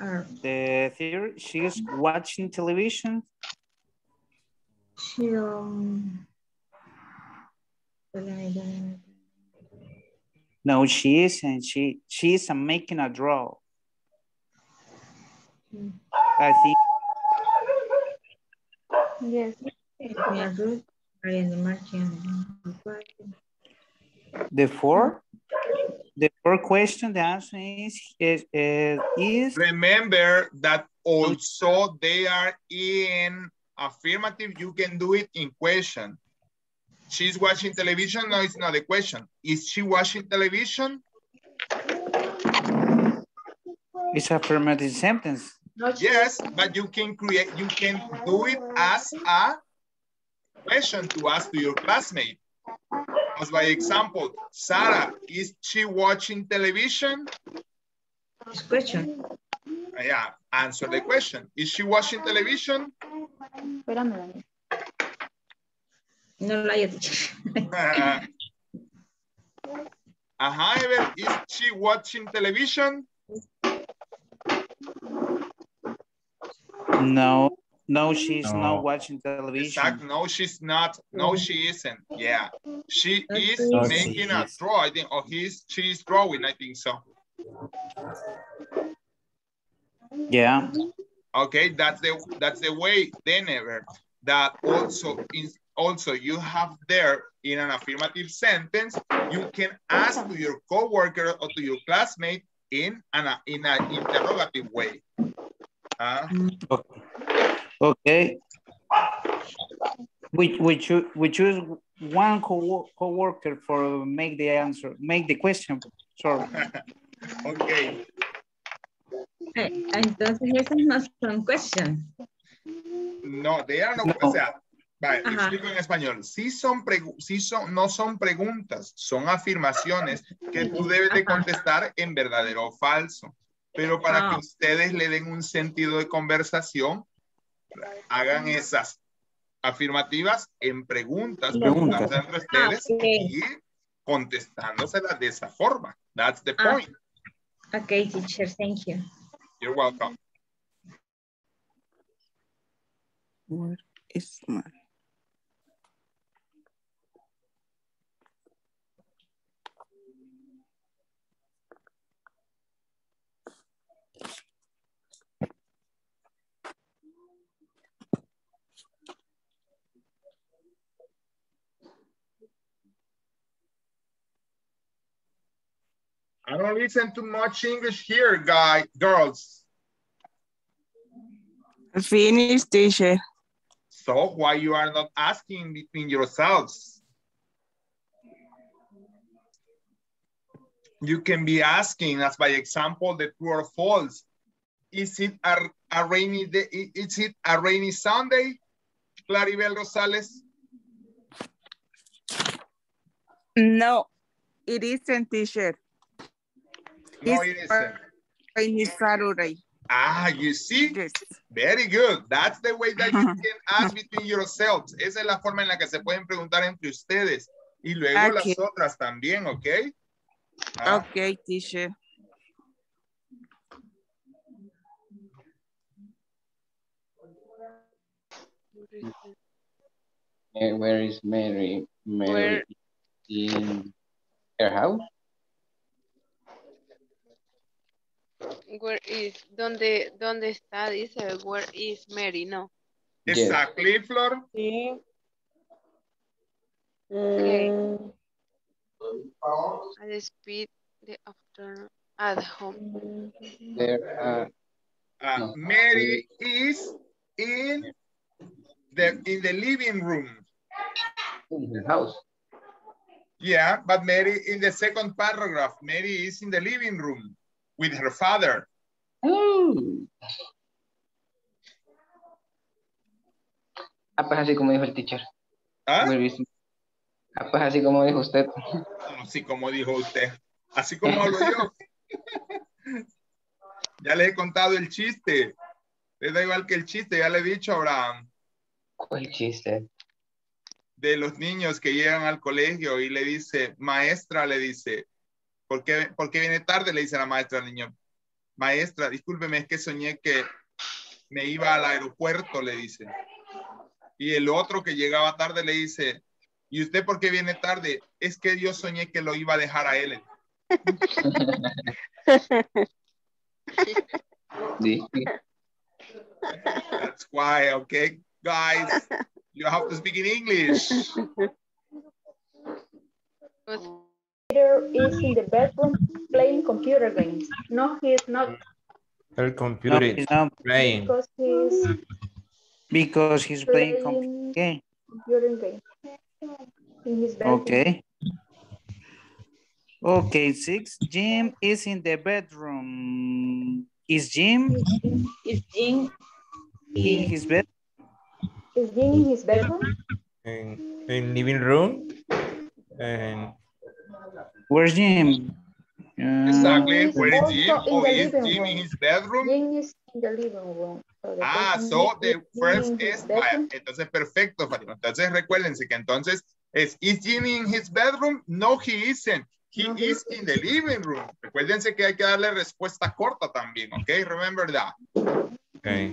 Are. The theory, she is watching television. She um, no, she isn't. She she is making a draw. Mm. I think. Yes, we are good. The four. The first question, the answer is, is, is... Remember that also they are in affirmative, you can do it in question. She's watching television, no, it's not a question. Is she watching television? It's affirmative sentence. Yes, but you can create, you can do it as a question to ask to your classmate. As by example, Sarah, is she watching television? Question. Yeah, answer the question. Is she watching television? No lie. Ajá, Ever, is she watching television? No. No, she's no. not watching television. Exactly. No, she's not. No, she isn't. Yeah. She is no, making she a is. draw, I think, or he's, she's drawing, I think so. Yeah. Okay, that's the that's the way they never. That also is also you have there in an affirmative sentence, you can ask to your coworker or to your classmate in an in an interrogative way. Uh, okay. Okay, we we choose we choose one co co-worker for make the answer, make the question. Sorry. Okay. Entonces esas no son questions. No, they are no. no. O sea, vale, explico en español. Sí son sí son no son preguntas, son afirmaciones que tú debes de contestar en verdadero o falso. Pero para oh. que ustedes le den un sentido de conversación. Hagan esas afirmativas en preguntas, preguntas entre ustedes ah, okay. y contestándoselas de esa forma. That's the ah. point. Okay, teacher, thank you. You're welcome. Where is my... I don't listen to much English here, guys, girls. Finnish teacher. So why you are not asking between yourselves? You can be asking, as by example, the true or false. Is it a, a rainy day? Is it a rainy Sunday? Claribel Rosales. No, it isn't, teacher. No, it isn't. Rainy Saturday. Ah, you see? Yes. Very good. That's the way that you can ask between yourselves. Esa es la forma en la que se pueden preguntar entre ustedes. Y luego okay. las otras también, ¿ok? Ah. Ok, teacher. Where is Mary? Mary Where? In her house? Where is, donde, donde está, dice, where is Mary, no. Exactly, Flor. Sí. Okay. I'll speed the afternoon at home. There are, uh, no. Mary is in the, in the living room. In the house. Yeah, but Mary, in the second paragraph, Mary is in the living room. With her father. Mm. Ah, pues así como dijo el teacher. ¿Ah? Ah, pues así como dijo usted. Así como dijo usted. Así como hablo yo. Ya le he contado el chiste. Les da igual que el chiste, ya le he dicho a Abraham. ¿Cuál chiste? De los niños que llegan al colegio y le dice, maestra, le dice, ¿Por qué, ¿Por qué viene tarde? Le dice la maestra al niño. Maestra, discúlpeme, es que soñé que me iba al aeropuerto, le dice. Y el otro que llegaba tarde le dice, ¿y usted por qué viene tarde? Es que yo soñé que lo iba a dejar a él. That's why, okay, guys, you have to speak in English. Peter is in the bedroom playing computer games. No, he is not. Her computer no, is not playing. Because he's, because he's playing, playing computer game. Computer game. In his bedroom. Okay. Okay, six. Jim is in the bedroom. Is Jim? Is Jim in his bed? Is Jim in his bedroom? In, in living room. And where's Jim? Uh, exactly. Where is Jim? Oh, is Jim in his bedroom? Jim is in the living room. So the ah, so the first is... Ah, entonces, perfecto, Fatima. Entonces, recuérdense que entonces es, is Jim in his bedroom? No, he isn't. He no, is he in the living room. Recuérdense que hay que darle respuesta corta también, ¿ok? Remember that. Okay.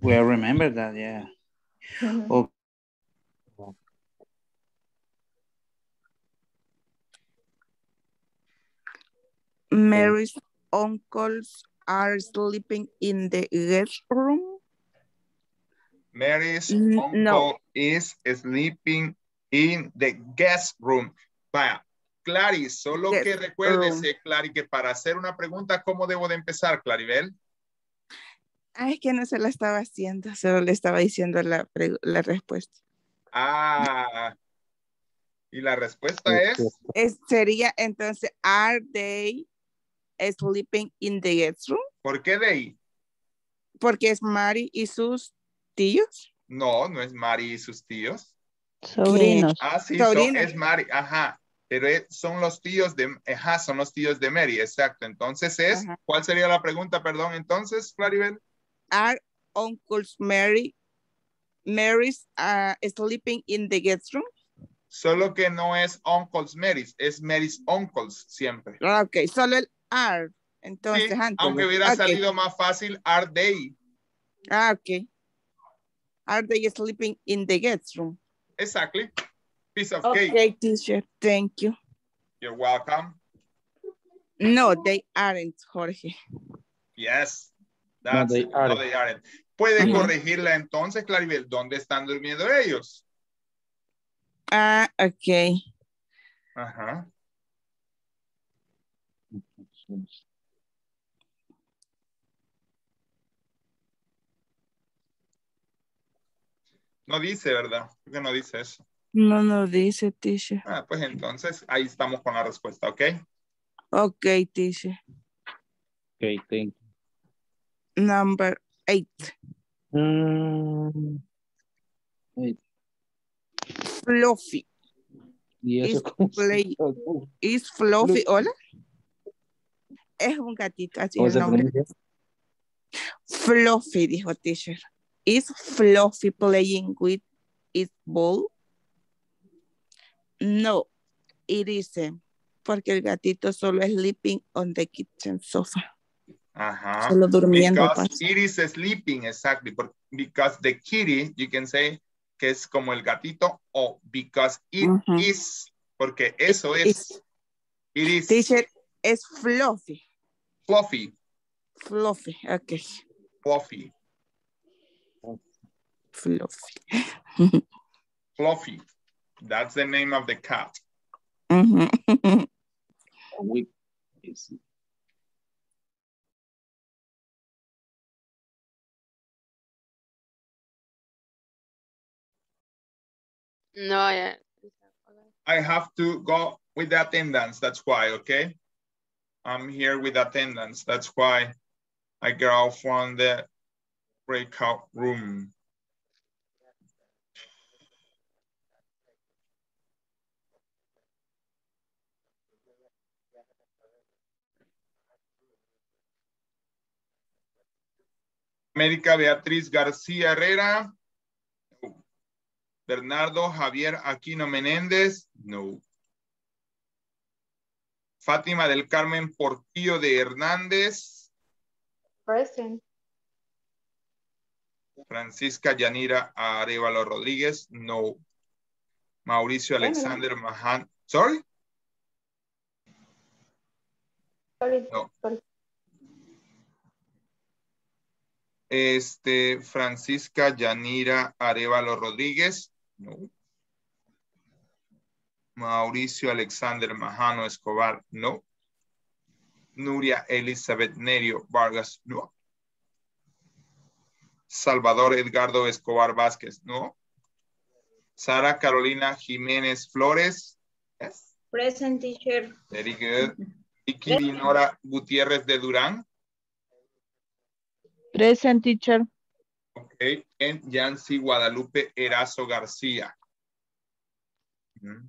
Well, remember that, yeah. Mm-hmm. Okay. Mary's uncles are sleeping in the guest room. Mary's no. uncle is sleeping in the guest room. Vaya, Clary, solo guest que recuérdese, room. Clary, que para hacer una pregunta, ¿cómo debo de empezar, Claribel? Ay, que no se la estaba haciendo, solo le estaba diciendo la, la respuesta. Ah, y la respuesta es... es sería, entonces, are they... sleeping in the guest room. ¿Por qué they? Porque es Mari y sus tíos. No, no es Mari y sus tíos. Sobrinos. Ah, sí, son, es Mari, ajá. Pero es, son los tíos de, ajá, son los tíos de Mary, exacto. Entonces es, ajá. ¿Cuál sería la pregunta, perdón, entonces, Claribel? Are uncles Mary, Mary's uh, sleeping in the guest room? Solo que no es uncles Mary's, es Mary's uncles siempre. Ok, solo el are, entonces sí, antes, aunque hubiera okay. salido más fácil, are they. Ah, ok. Are they sleeping in the guest room? Exactly. Piece of okay, cake. Okay, teacher, thank you. You're welcome. No, they aren't, Jorge. Yes, that's, no, they aren't. No, they aren't. Puede uh-huh. corregirla entonces, Claribel, ¿dónde están durmiendo ellos? Ah, ok. Ajá. No dice, ¿verdad? Creo que no dice eso. No nos dice, teacher. Ah, pues entonces ahí estamos con la respuesta, ¿ok? Ok, teacher. Ok, thank you. Number eight. Mm, eight. Fluffy. ¿Y eso cómo se llama? Is Fluffy, hola. Es un gatito, así es el nombre. Fluffy, dijo teacher. Is Fluffy playing with its ball? No, it isn't. Porque el gatito solo es sleeping on the kitchen sofa. Ajá. Solo durmiendo. Because it is sleeping, exactly. Because the kitty, you can say que es como el gatito, o because it uh-huh. is, porque eso it es. Is. It is. Teacher, es fluffy. Fluffy. Fluffy, ok. Fluffy. Fluffy. Fluffy. That's the name of the cat. Mm-hmm. We, is it? No, I, I have to go with the attendance. That's why, okay? I'm here with attendance. That's why I go from the breakout room. América Beatriz García Herrera. No. Bernardo Javier Aquino Menéndez. No. Fátima del Carmen Portillo de Hernández. Present. Francisca Yanira Arevalo Rodríguez. No. Mauricio Alexander Mahan. Sorry. Sorry. No. Sorry. Este, Francisca Yanira Arevalo Rodríguez. No. Mauricio Alexander Majano Escobar. No. Nuria Elizabeth Nerio Vargas. No. Salvador Edgardo Escobar Vázquez. No. Sara Carolina Jiménez Flores. Yes. Present, teacher. Very good. Vicky Dinora Gutiérrez de Durán. Present, teacher. Ok, en Yancy Guadalupe Erazo García. Mm.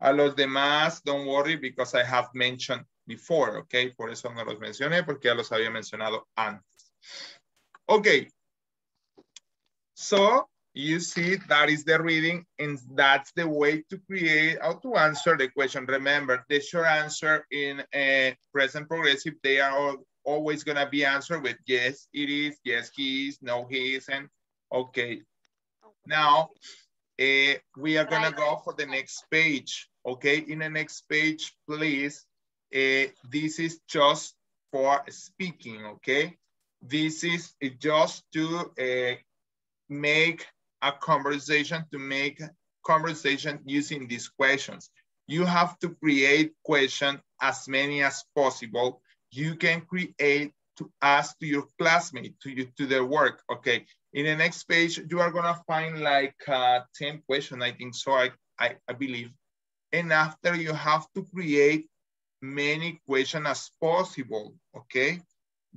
A los demás, don't worry, because I have mentioned before, ok? Por eso no los mencioné, porque ya los había mencionado antes. Ok. So, you see, that is the reading, and that's the way to create, how to answer the question. Remember, the short answer in uh, present progressive, they are all always going to be answered with yes, it is, yes, he is, no, he isn't. Okay. Now, eh, we are going to go for the next page. Okay, in the next page, please. Eh, this is just for speaking, okay? This is just to eh, make a conversation, to make conversation using these questions. You have to create questions as many as possible. You can create to ask to your classmate, to you, to their work, okay? In the next page, you are gonna find like uh, ten questions, I think so, I, I, I believe. And after you have to create many questions as possible, okay?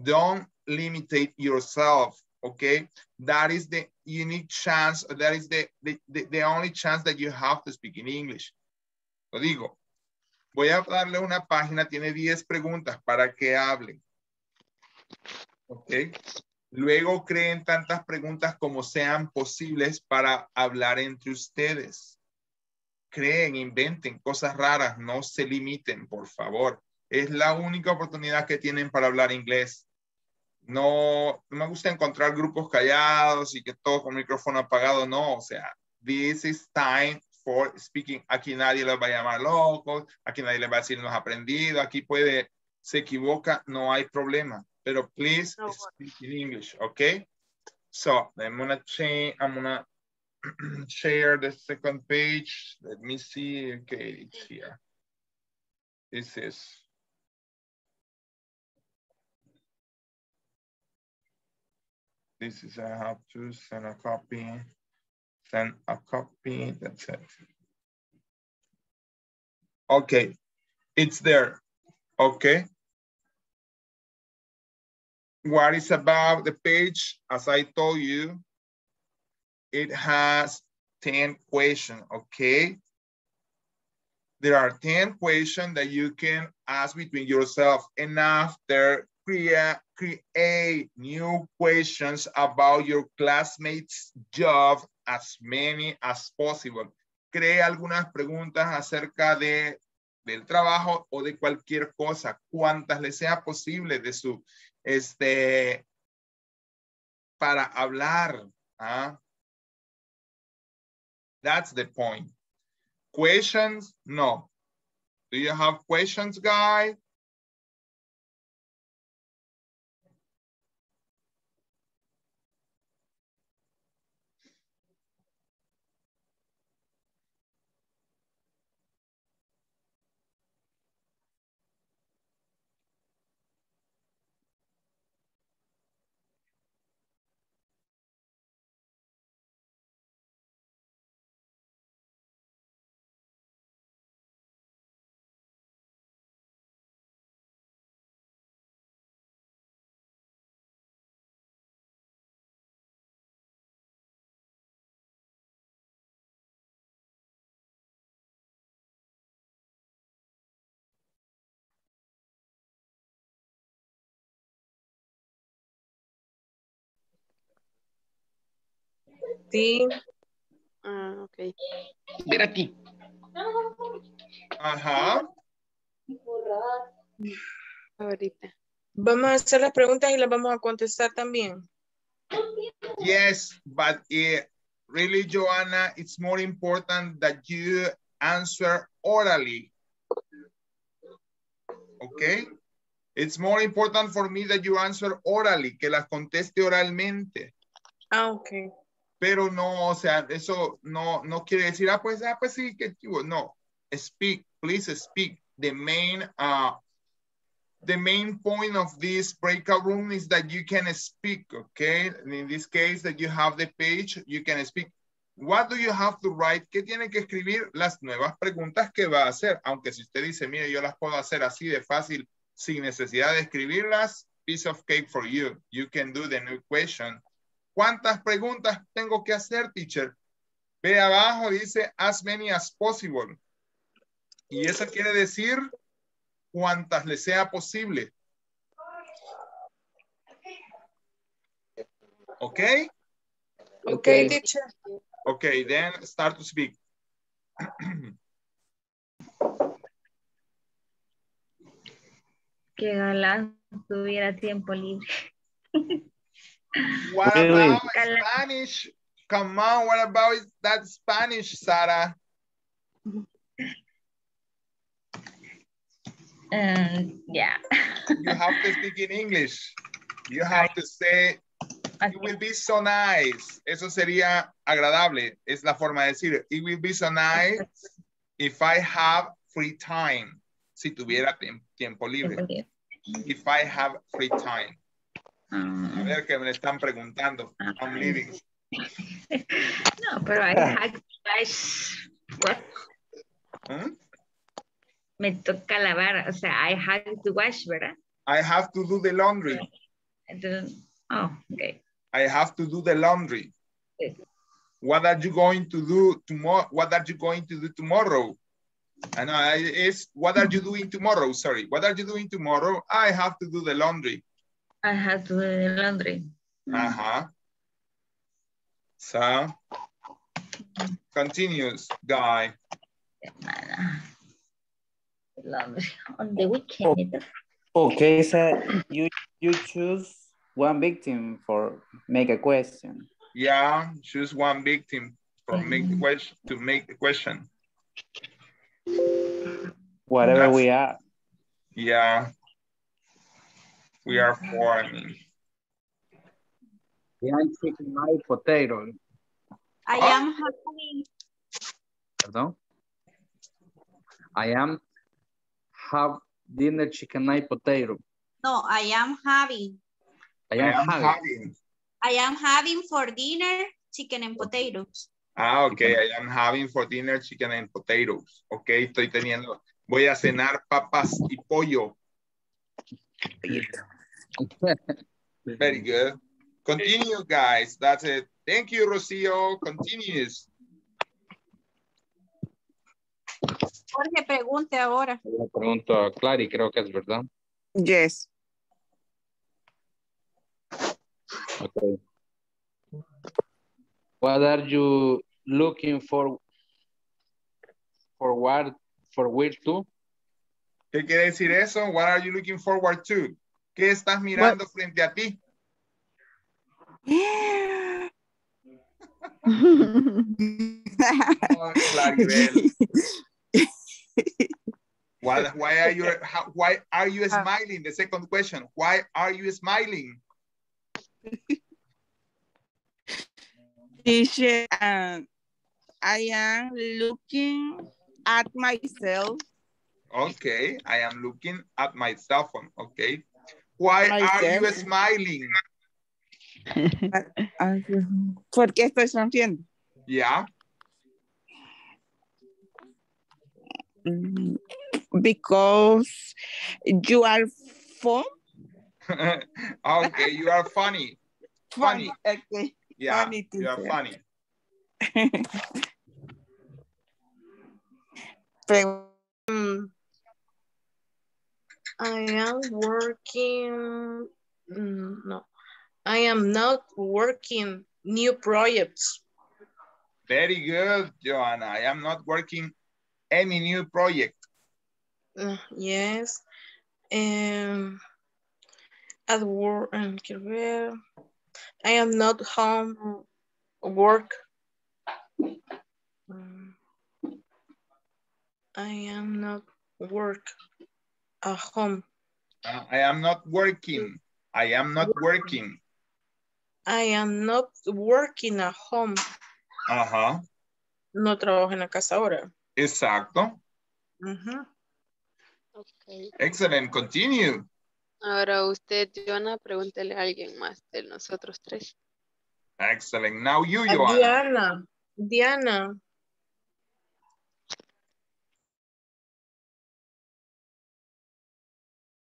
Don't limitate yourself, okay? That is the unique chance, that is the, the, the, the only chance that you have to speak in English. Lo digo. Voy a darle una página, tiene diez preguntas para que hablen. Ok. Luego creen tantas preguntas como sean posibles para hablar entre ustedes. Creen, inventen cosas raras, no se limiten, por favor. Es la única oportunidad que tienen para hablar inglés. No, no me gusta encontrar grupos callados y que todos con micrófono apagado, no. O sea, this is time for speaking. Aquí nadie los va a llamar locos, aquí nadie les va a decir no has aprendido, aquí puede, se equivoca, no hay problema, pero please no, speak in English, okay? So, I'm gonna change, I'm gonna share the second page, let me see, okay, it's here. This is. This is, I have to send a copy. send a copy, that's it. Okay, it's there, okay. What is about the page? As I told you, it has ten questions, okay? There are ten questions that you can ask between yourself, and after create, create new questions about your classmates' job, as many as possible. Crea algunas preguntas acerca de, del trabajo o de cualquier cosa, cuantas le sea posible de su, este, para hablar. ¿Ah? That's the point. Questions? No. Do you have questions, guys? Sí. Ah, ok. Ver aquí. Ajá. Ahorita. Vamos a hacer las preguntas y las vamos a contestar también. Yes, but it, really, Joanna, it's more important that you answer orally. Okay? It's more important for me that you answer orally, que las conteste oralmente. Ah, okay. Pero no, o sea, eso no, no quiere decir, ah, pues, ah, pues sí, que chivo. No, speak, please speak. The main, uh, the main point of this breakout room is that you can speak, okay? And in this case, that you have the page, you can speak. What do you have to write? ¿Qué tiene que escribir? Las nuevas preguntas que va a hacer. Aunque si usted dice, mire, yo las puedo hacer así de fácil, sin necesidad de escribirlas, piece of cake for you. You can do the new question. ¿Cuántas preguntas tengo que hacer, teacher? Ve abajo, dice, as many as possible. Y eso quiere decir cuantas le sea posible. ¿Ok? Ok, teacher. Ok, then start to speak. Que galán tuviera tiempo libre. What about Spanish? Come on, what about that Spanish, Sarah? Um, yeah. You have to speak in English. You have to say, it will be so nice. Eso sería agradable. Es la forma de decir, it will be so nice if I have free time. Si tuviera tiempo libre. If I have free time. A ver que me están preguntando. I'm leaving. No, pero I have to wash. ¿Eh? Me toca lavar, o sea, I have to wash, ¿verdad? I have to do the laundry. Oh, okay. I have to do the laundry. Okay. What are you going to do tomorrow? What are you going to do tomorrow? I know it's what are you doing tomorrow? Sorry, what are you doing tomorrow? I have to do the laundry. I have to do the laundry. Uh-huh. So, continues, guy. Laundry on the weekend. Okay, so you, you choose one victim for make a question. Yeah, choose one victim for make the question, to make the question. Whatever That's, we are. Yeah. We are forming. I am taking my potato. I oh. am having. Pardon? I am have dinner chicken night potato. No, I am having. I am, I am having. having. I am having for dinner chicken and potatoes. Ah, ok. I am having for dinner chicken and potatoes. Ok, estoy teniendo. Voy a cenar papas y pollo. Very good. Continue, guys. That's it. Thank you, Rocío. Continues. Jorge, pregunte ahora. La pregunta a Clary, creo que es verdad. Yes. Okay. What are you looking for? Forward, forward to? ¿Qué quiere decir eso? What are you looking forward to? ¿Qué estás mirando What? frente a ti? Yeah. Oh, Claribel. Why, why are you how, why are you smiling? The second question. Why are you smiling? Teacher, um, I am looking at myself. Okay, I am looking at my cell phone. Okay, why myself. are you smiling? ¿Por qué estoy sonriendo? Yeah. Because you are fun. Okay, you are funny. Funny. funny. Okay. Yeah, funny you are funny. um, I am working. No, I am not working new projects. Very good, Joanna. I am not working any new project. Uh, yes. Um, at work, um, I am not home work. Um, I am not work at home. Uh, I am not working. I am not working. I am not working at home. Ajá. Uh-huh. No trabajo en la casa ahora. Exacto. Uh-huh. Okay. Excelente, continue. Ahora usted, Joana, pregúntele a alguien más de nosotros tres. Excelente. Now you, Joana. Diana. Diana.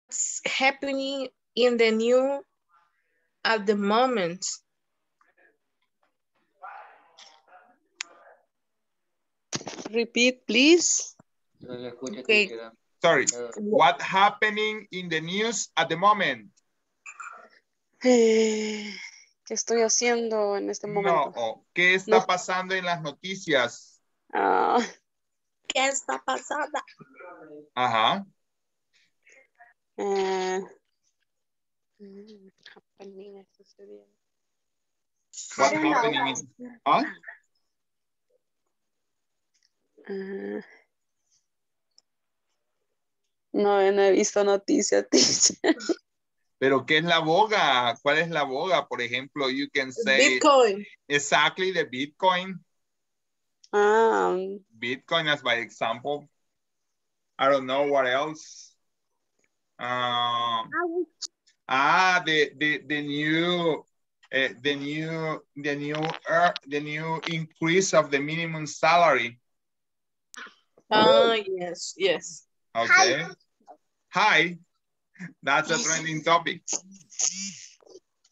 What's happening in the news at the moment? Repeat, please. Okay. Sorry. What happening in the news at the moment? Eh, ¿Qué estoy haciendo en este momento? No. ¿Qué está no. pasando en las noticias? Uh, ¿Qué está pasando? Ajá. Eh, happening. What happening? ¿Ah? Uh, no, no he visto noticias. Pero ¿qué es la boga? ¿Cuál es la boga? Por ejemplo, you can say Bitcoin. Exactly, the Bitcoin. Um, Bitcoin as by example. I don't know what else. Uh, ah, the the the new uh, the new the new uh, the new increase of the minimum salary. Oh, uh, yes, yes. Okay. Hi. Hi. That's a trending topic.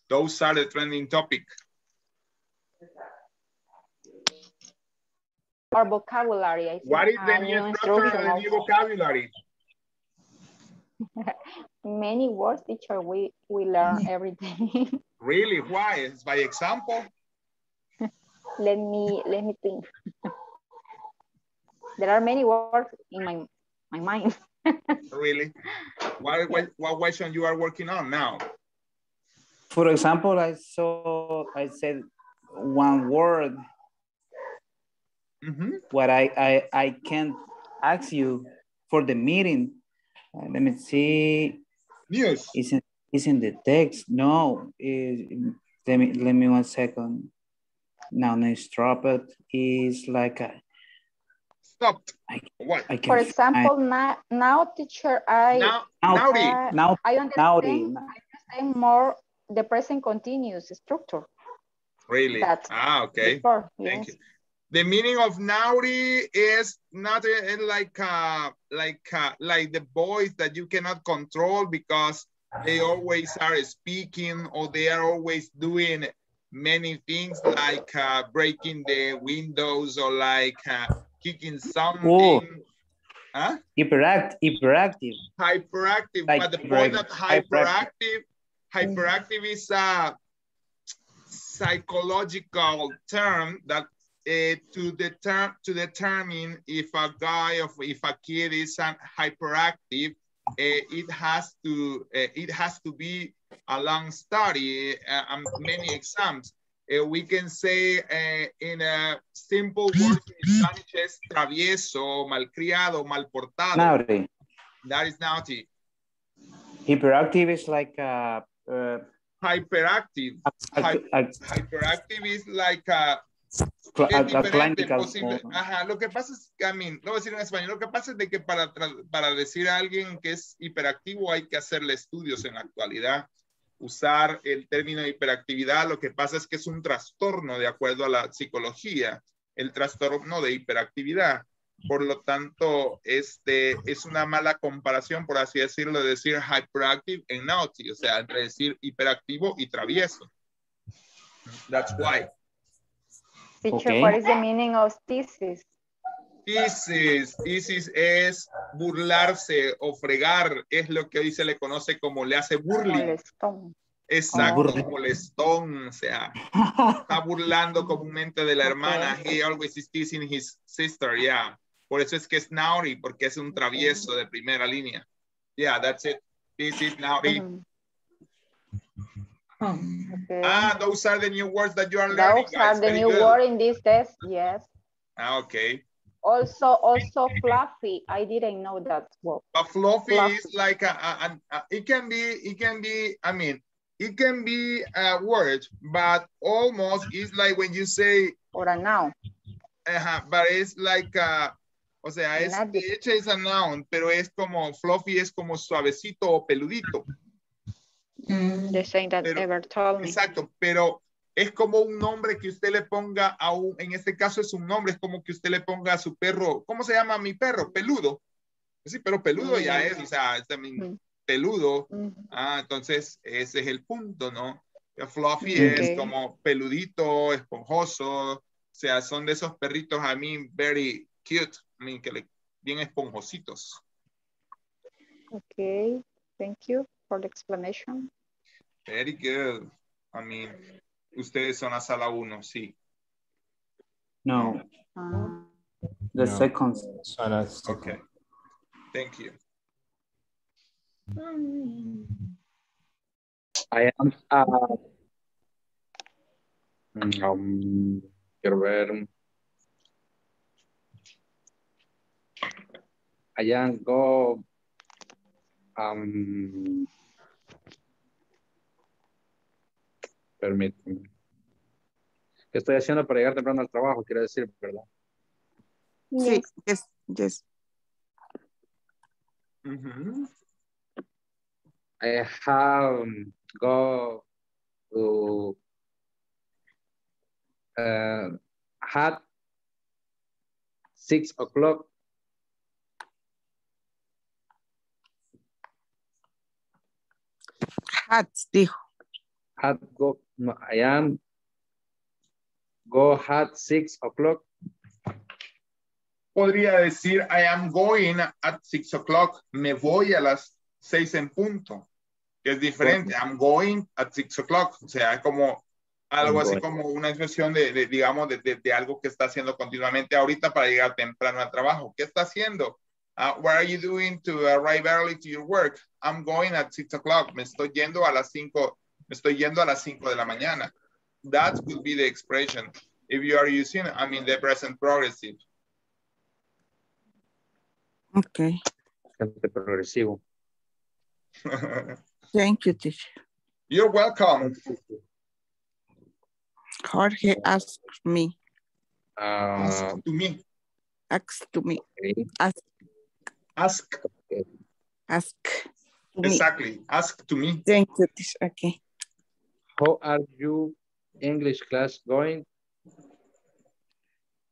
Those are the trending topic. Our vocabulary. I think. What is the uh, new structure and new vocabulary? Many words, teacher, we, we learn every day. Really? Why? It's by example? Let me, let me think. There are many words in my, my mind. Really? What, what, what question you are working on now? For example, I saw, I said one word. Mm-hmm. What I, I, I can't ask you for the meeting. Uh, let me see. News. It's in, it's in the text. No. It, let, me, let me one second. Now, let's drop it. It's like a... Stop. I, what? I For example, I, now, now, teacher, I now, now, uh, now I, understand, now. I understand more the present continuous structure. Really? That ah, okay. Before, Thank yes. you. The meaning of Nauri is not like uh, like uh, like the voice that you cannot control because they always are speaking or they are always doing many things like uh, breaking the windows or like uh, kicking something. Ooh. Huh? Hyperact, hyperactive. Hyperactive, like but the point of hyperactive, hyperactive is a psychological term that uh, to deter to determine if a guy or if a kid is an hyperactive, uh, it has to uh, it has to be a long study uh, and many exams. Uh, we can say uh, in a simple word in Spanish es travieso, malcriado, malportado. Naughty. That is naughty. Hyperactive is like a... Uh, hyperactive. A, a, a, hyperactive is like a... a, es diferente, a posible. Ajá, lo que pasa es, a mí, no voy a decir en español, lo que pasa es de que para, para decir a alguien que es hiperactivo hay que hacerle estudios en la actualidad. Usar el término de hiperactividad, lo que pasa es que es un trastorno de acuerdo a la psicología, el trastorno de hiperactividad. Por lo tanto, este, es una mala comparación, por así decirlo, de decir hyperactive and naughty, o sea, entre decir hiperactivo y travieso. That's why. Teacher, okay. What is the meaning of thesis? Thesis, thesis es burlarse o fregar, es lo que hoy se le conoce como le hace burling. Molestón. Exacto, oh, molestón, o sea, está burlando comúnmente de la hermana. Okay. He always is teasing his sister, yeah. Por eso es que es naughty, porque es un travieso de primera línea. Yeah, that's it. This is naughty. Mm-hmm. Okay. Ah, those are the new words that you are learning. Those guys. Are the Very new good. Word in this test, yes. Ah, okay. Also, also fluffy. I didn't know that word. But fluffy, fluffy is like a, a, a, a. It can be. It can be. I mean, it can be a word, but almost it's like when you say. Or a noun. Uh-huh, but it's like a. O sea, es, de hecho es a noun, pero es como fluffy, es como suavecito o peludito. Mm, the same that pero, ever told me. Exacto, pero. Es como un nombre que usted le ponga a un, en este caso es un nombre, es como que usted le ponga a su perro, ¿cómo se llama mi perro? Peludo. Sí, pero peludo mm-hmm. ya es, o sea, es también mm-hmm. peludo. Mm-hmm. Ah, entonces ese es el punto, ¿no? El fluffy okay. es como peludito, esponjoso, o sea, son de esos perritos, I mean, very cute, I mean, que le, bien esponjositos. Ok, thank you for the explanation. Very good, I mean... Ustedes son a sala uno, sí. No. The no. second. Okay. Thank you. I am. Uh, um, quiero ver. I am go. Um. Permítame. ¿Qué estoy haciendo para llegar temprano al trabajo? Quiero decir, ¿verdad? Sí, yes, yes. Mm-hmm. I have go to uh, at six o'clock. Hat, dijo. At go, no, I am go at six o'clock. Podría decir I am going at six o'clock. Me voy a las seis en punto. Que es diferente. I'm going at six o'clock. O sea, es como algo I'm así going. Como una expresión de, de digamos, de, de, de algo que está haciendo continuamente ahorita para llegar temprano al trabajo. ¿Qué está haciendo? Uh, what are you doing to arrive early to your work? I'm going at six o'clock. Me estoy yendo a las cinco. Me estoy yendo a las cinco de la mañana. That could be the expression. If you are using, I mean, the present progressive. Okay. Presente progresivo. Thank you, teacher. You're welcome. Jorge asked me. Uh, ask to me. Ask to me. Okay. Ask. Ask. Okay. Ask to exactly. Me. Ask to me. Thank you, teacher. Okay. How are you English class going?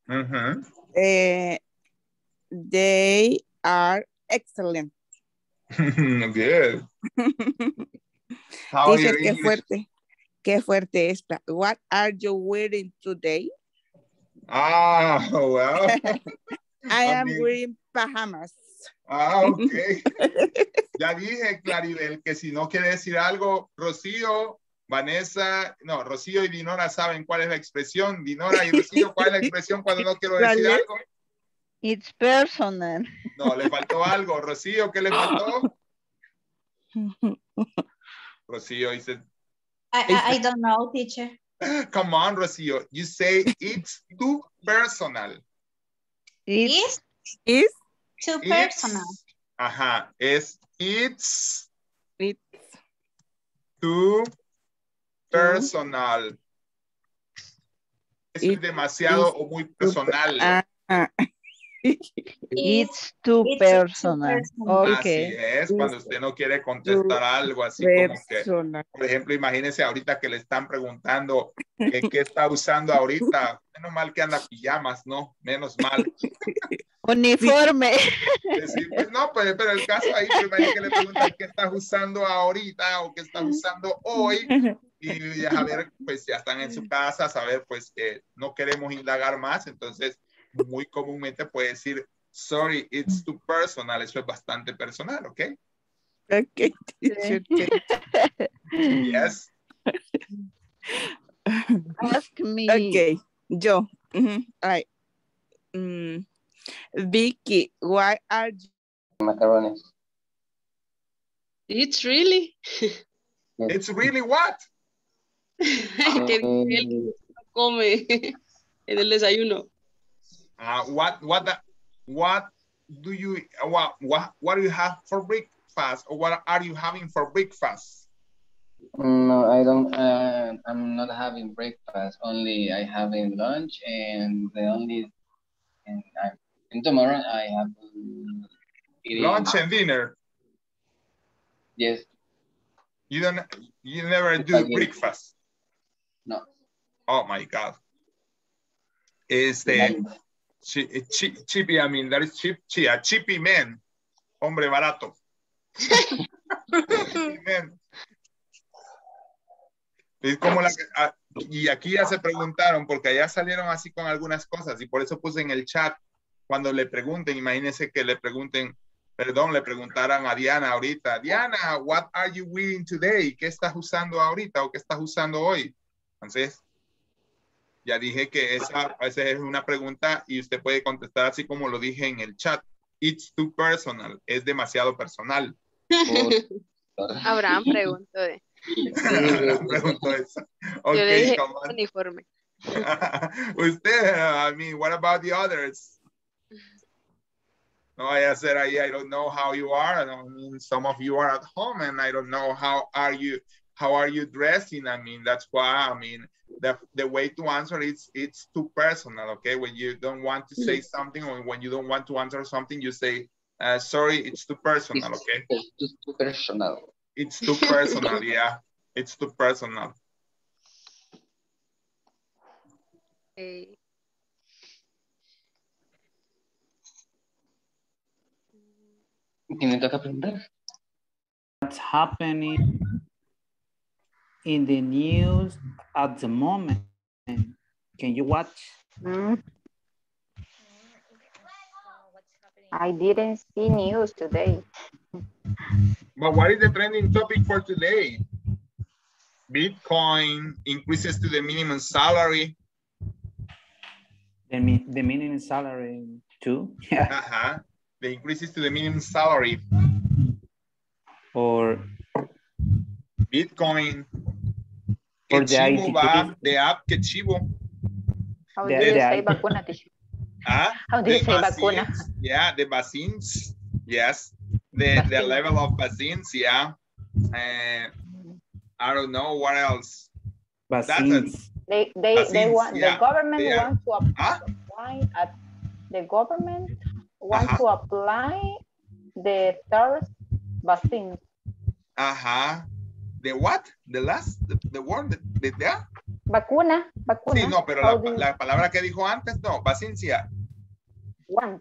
Mm-hmm. Uh, they are excellent. Yes. How Dice, qué fuerte, qué fuerte esta. What are you wearing today? Ah, well. I am mean... wearing pajamas. Ah, ok. Ya dije, Claribel, que si no quiere decir algo, Rocío, Vanessa, no, Rocío y Dinora saben cuál es la expresión. Dinora y Rocío, ¿cuál es la expresión cuando no quiero decir algo? It's personal. No, le faltó algo. Rocío, ¿qué le faltó? Rocío dice... I, I don't know, teacher. Come on, Rocío. You say it's too personal. It's, it's too personal. It's, ajá. Es it's, it's too personal. Es it's, demasiado it's, o muy personal. Uh, uh, it's too it's personal. personal. Okay. Así es, cuando usted no quiere contestar algo así como que, por ejemplo, imagínese ahorita que le están preguntando eh, qué está usando ahorita. Menos mal que anda pijamas, ¿no? Menos mal. Uniforme. Decir, pues no, pues, pero el caso ahí, primero que le preguntan qué estás usando ahorita o qué estás usando hoy. Y ya a ver, pues ya están en su casa, a saber, pues eh, no queremos indagar más. Entonces, muy comúnmente puede decir, sorry, it's too personal. Eso es bastante personal, ¿ok? Ok. Yes. Ask me. Ok. Yo. Mm-hmm. All right. Mm. Vicky, why are you... Macaroni. It's really... It's really what? Que él come en el desayuno. Uh, what, what, the, what do you... What, what, what do you have for breakfast? Or what are you having for breakfast? No, I don't, uh, I'm not having breakfast, only I having lunch, and the only, and, I, and tomorrow I have eating. Lunch and dinner? Yes. You don't, you never do Spaghetti. breakfast? No. Oh my God. Is the, chi, chi, chippy, I mean, that is chip, chia, chippy man, hombre barato. Chippy man. Es como la que, y aquí ya se preguntaron, porque allá salieron así con algunas cosas, y por eso puse en el chat, cuando le pregunten, imagínense que le pregunten, perdón, le preguntaran a Diana ahorita, Diana, what are you wearing today? ¿Qué estás usando ahorita o qué estás usando hoy? Entonces, ya dije que esa, esa es una pregunta y usted puede contestar así como lo dije en el chat. It's too personal. Es demasiado personal. Abraham preguntó de... Pregunto eso. Okay, yo le dije uniforme. Usted, I mean, what about the others? No vaya a ser ahí, I don't know how you are. I don't mean some of you are at home and I don't know how are you how are you dressing. I mean, that's why I mean the the way to answer is it's too personal, okay? When you don't want to say something or when you don't want to answer something, you say uh, sorry, it's too personal, okay? It's too personal. It's too personal, yeah. It's too personal. Okay. What's happening in the news at the moment? Can you watch? Mm. I didn't see news today. But what is the trending topic for today? Bitcoin increases to the minimum salary. The, mi the minimum salary too? Yeah. Uh-huh. The increases to the minimum salary. Or Bitcoin. Que chivo va de app que chivo. How do you say vacuna? Huh? How do you say vacuna? Yeah, the vaccines. Yes. The, the level of vaccines, yeah. Uh, I don't know what else. Vaccines. They they vaccines, they want yeah. the government yeah. wants to apply huh? at the government wants uh-huh. to apply the third vaccine. Uh huh. The what? The last the, the word the, the Vacuna, vacuna. Sí, no, pero la, la palabra que dijo antes, no, paciencia. One.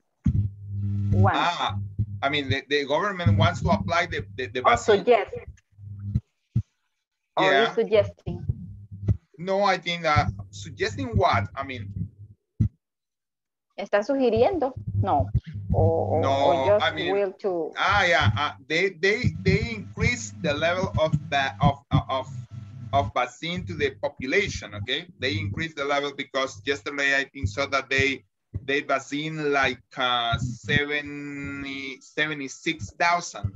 One. Ah, I mean, the, the government wants to apply the, the, the vaccine. Also, yes. Or yeah. Suggesting. No, I think that, suggesting what? I mean. ¿Están sugiriendo? No. Or, no, or just I mean, will to. Ah, yeah. Uh, they, they, they increase the level of, the, of, of, of vaccine to the population, okay? They increase the level because yesterday I think so that they, they vaccine like uh, seventy-six thousand.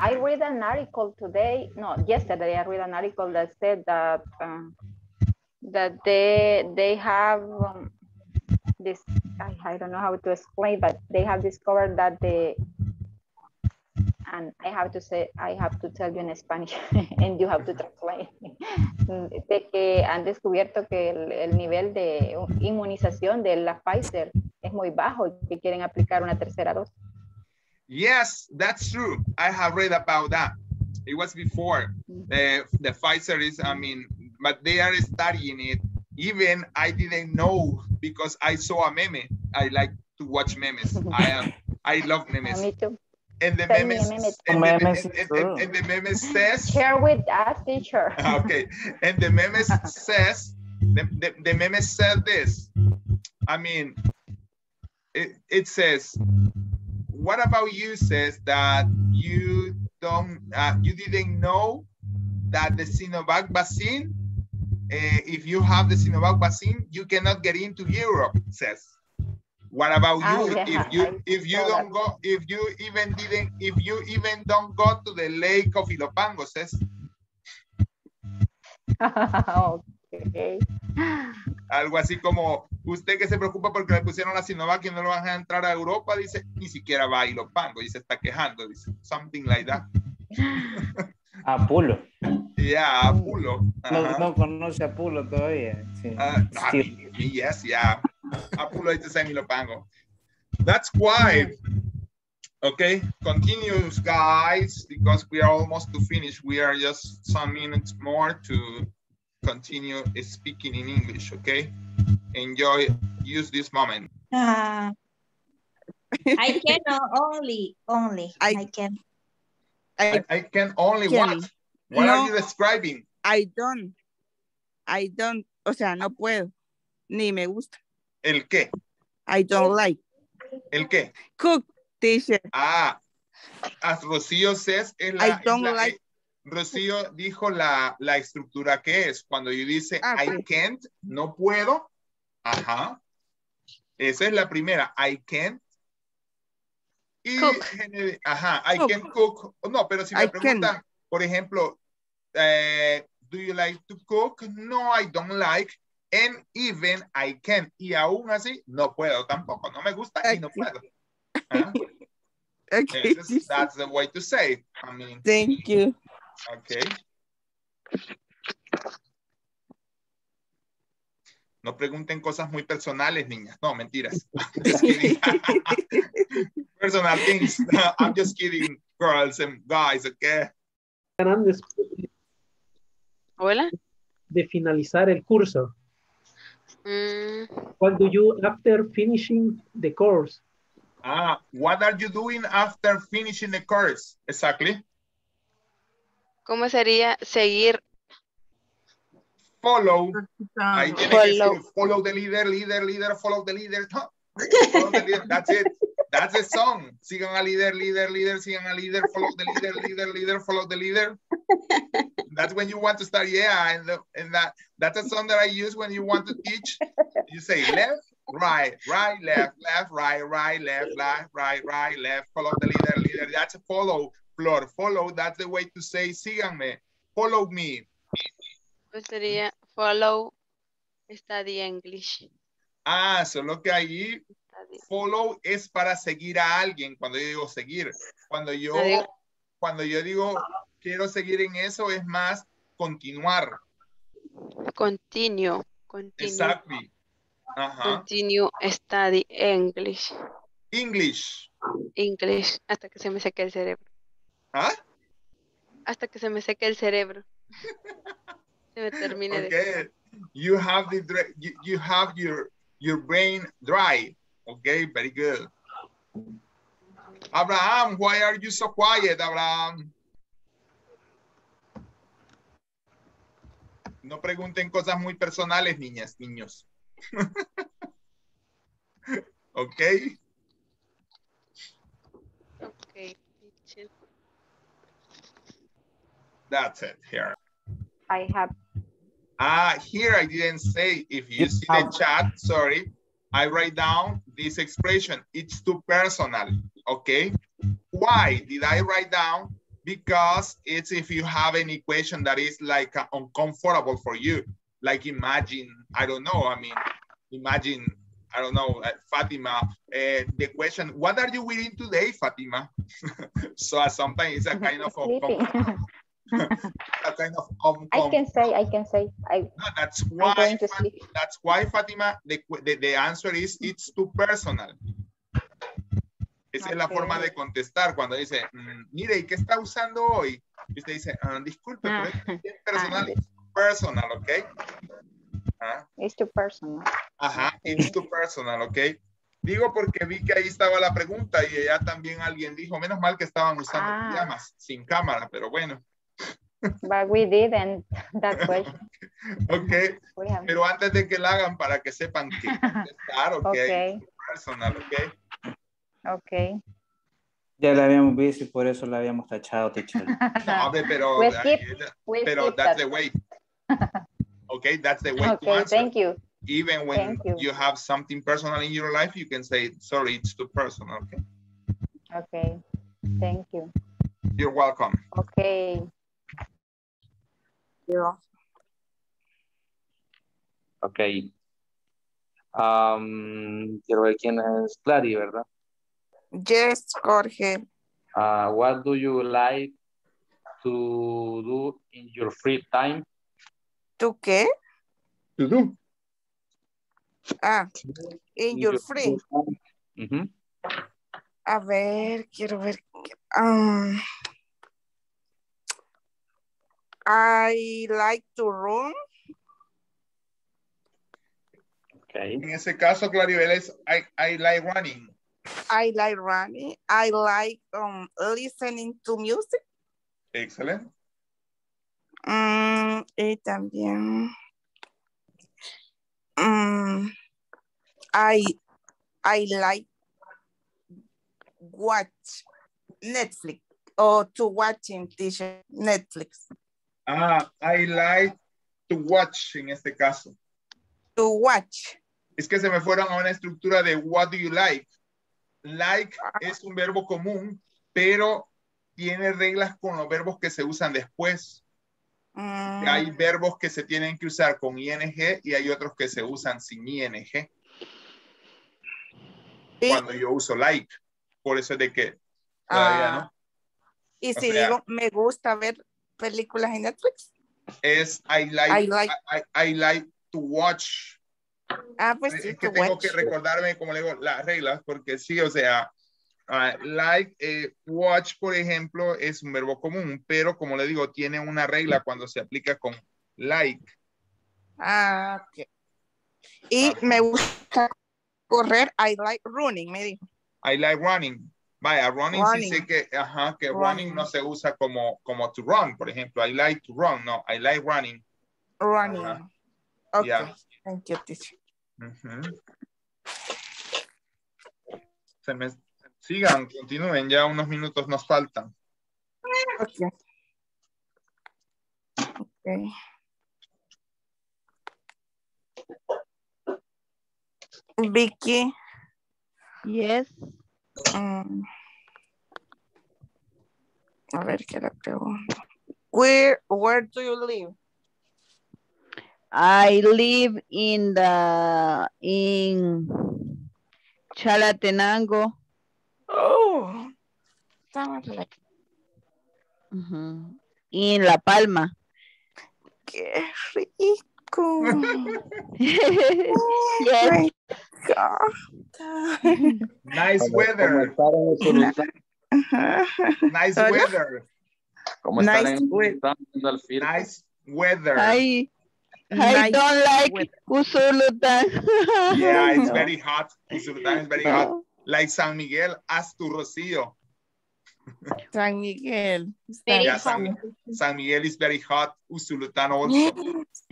I read an article today, no, yesterday I read an article that said that um, that they they have um, this, I, I don't know how to explain, but they have discovered that the, and I have to say, I have to tell you in Spanish, and you have to translate, de que han descubierto que el, el nivel de inmunización de la Pfizer es muy bajo y que quieren aplicar una tercera dosis. Yes, that's true. I have read about that. It was before the, the Pfizer is, I mean, but they are studying it. Even I didn't know because I saw a meme. I like to watch memes. I am, I love memes. Me too. And the memes, meme and, the, memes and, and, and, and the memes says. Share with us, teacher. Okay, and the memes says, the, the, the memes said this. I mean, it, it says, what about you says that you don't, uh, you didn't know that the Sinovac vaccine, uh, if you have the Sinovac vaccine, you cannot get into Europe, says. What about you? Ah, yeah, if you I if you don't that. go, if you even didn't, if you even don't go to the lake of Ilopango, says. Okay. Algo así como, usted que se preocupa porque le pusieron la Sinovac y no lo van a entrar a Europa, dice, ni siquiera va a Ilopango y se está quejando, dice, something like that. Apulo. Yeah, Apulo. Uh -huh. no, no conoce a Apulo todavía. Sí. Uh, no, sí. I mean, yes, yeah. Apulo is the same Ilopango. That's why, okay, continues, guys, because we are almost to finish. We are just some minutes more to continue speaking in English, okay? Enjoy, use this moment. Uh, I can only, only, I, I can. I, I can only can. What? What no, are you describing? I don't, I don't, o sea, no puedo, ni me gusta. ¿El qué? I don't like. ¿El qué? Cook, teacher. Ah, as Rocío says, es la... I don't la, like. Rocío dijo la, la estructura que es. Cuando yo dice ah, I can't, no puedo. Ajá. Esa es la primera. I can't. Y cook. Ajá. I cook. Can cook. No, pero si me I preguntan, can. Por ejemplo, eh, do you like to cook? No, I don't like. And even I can. Y aún así, no puedo tampoco. No me gusta y no puedo. Ajá. Okay. Is, that's the way to say. I mean, thank you. Okay. No pregunten cosas muy personales, niñas. No, mentiras. Personal things. I'm just kidding, girls and guys, okay? Grandes. Hola. De finalizar el curso. Mm. What do you after finishing the course? Ah, what are you doing after finishing the course? Exactly. ¿Cómo sería seguir? Follow. Ahí tiene que decir, follow the leader, leader, leader, follow the leader. Follow the leader. That's it. That's the song. Sigan al líder, líder, líder, sigan al líder, follow the leader, leader, leader, follow the leader. That's when you want to start. Yeah, and, the, and that that's a song that I use when you want to teach. You say left, right, right, left, left, right, right, left, left, right, right, left, follow the leader, leader. That's a follow. Flor, follow, that's the way to say síganme, follow me. Pues sería follow, study English. Ah, solo que allí follow es para seguir a alguien. Cuando yo digo seguir, cuando yo, cuando yo digo quiero seguir en eso, es más continuar. Continue, continue. Exactly. Ajá. Continue, study English. English. English, hasta que se me seque el cerebro. ¿Ah? Hasta que se me seque el cerebro. me termine de... Okay. You have the you, you have your your brain dry. Okay, very good. Abraham, why are you so quiet, Abraham? No pregunten cosas muy personales, niñas, niños. Okay. Okay. That's it here. I have. Ah, here I didn't say, if you see the chat, sorry, I write down this expression, it's too personal, okay? Why did I write down? Because it's if you have an equation that is like uh, uncomfortable for you, like imagine, I don't know, I mean, imagine, I don't know, uh, Fatima, uh, the question, what are you reading today, Fatima? So uh, sometimes it's a kind of uncomfortable. Kind of I can say, I can say. I, no, that's why. Fatima, that's why, Fatima. The, the, the answer is it's too personal. Esa okay. es la forma de contestar cuando dice, mm, mire, ¿qué está usando hoy? Y usted dice, ah, disculpe, ah. pero es personal. Ah. Personal, ¿ok? Ah. It's too personal. Ajá, it's too personal, ¿ok? Digo porque vi que ahí estaba la pregunta y allá también alguien dijo, menos mal que estaban usando ah. pijamas sin cámara, pero bueno. But we didn't, that's why. Okay, have... pero antes de que la hagan para que sepan que contestar, ok. Okay. Personal, ok. Ok. Ya la habíamos visto y por eso la habíamos tachado, teacher. No, pero, we'll skip, we'll pero that's that. the way. Ok, that's the way okay, to answer. Thank you. Even when thank you. you have something personal in your life, you can say, sorry, it's too personal, ok. Ok, thank you. You're welcome. Okay. Yeah. Okay. Um, quiero ver quién es Clary, ¿verdad? Yes, Jorge. Uh, what do you like to do in your free time? ¿Tú qué? To do. Ah, in, in your, your free. Mm-hmm. A ver, quiero ver. Um, I like to run. Okay. En ese caso, Claribel, es I, I like running. I like running. I like um, listening to music. Excellent. Um, y también. Um, I, I like watch Netflix or to watching Netflix. Ah, I like to watch, en este caso. To watch. Es que se me fueron a una estructura de what do you like. Like ah. es un verbo común, pero tiene reglas con los verbos que se usan después. Mm. Hay verbos que se tienen que usar con ing y hay otros que se usan sin ing. ¿Sí? Cuando yo uso like. Por eso es de que todavía ah. no. Y si o sea, digo, me gusta ver películas en Netflix. Es I like, I like, I, I, I like to watch. Ah, pues es sí, que tengo watch. que recordarme, como le digo, las reglas, porque sí, o sea, uh, like, eh, watch, por ejemplo, es un verbo común, pero como le digo, tiene una regla cuando se aplica con like. Ah, ok. Y ah. me gusta correr, I like running, me dijo. I like running. Vaya, running, running. sí sé que, ajá, que running. running no se usa como, como to run, por ejemplo. I like to run, no, I like running. Running. Ajá. Ok, yeah. Thank you, teacher. Uh-huh. Se me, sigan, continúen, ya unos minutos nos faltan. Ok. Ok. Vicky. Yes. Um, a ver qué le pregunto. Where, where do you live? I live in the in Chalatenango. Oh, sounds like uh-huh. in La Palma. Qué rico. Yes. God. Nice weather. Nice weather. Nice, nice Weather. I, I don't like weather. Usulután. Yeah, it's no. very hot. Usulután is very no. hot. Like San Miguel, haz tu rocío. San Miguel. Very yeah, hot. San, San Miguel is very hot. Usulután also.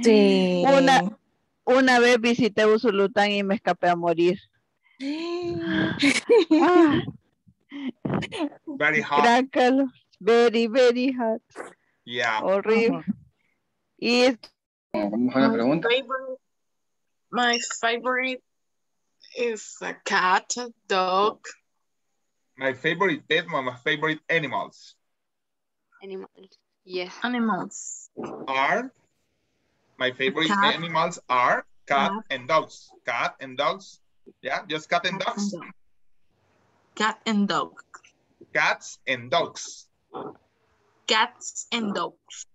Sí. Una, una vez visité Usulután y me escapé a morir. ah. Very hot. Gran calor. Very, very hot. Yeah. Horrible. Uh-huh. Y es... Vamos a la pregunta. My favorite is a cat, dog. My favorite pet, my favorite animals. Animals, yes. Animals. Are, my favorite cat. animals are cat yeah. and dogs. Cat and dogs. Yeah, just cat and cat dogs. And dog. Cat and dog. Cats and dogs. Cats and dogs.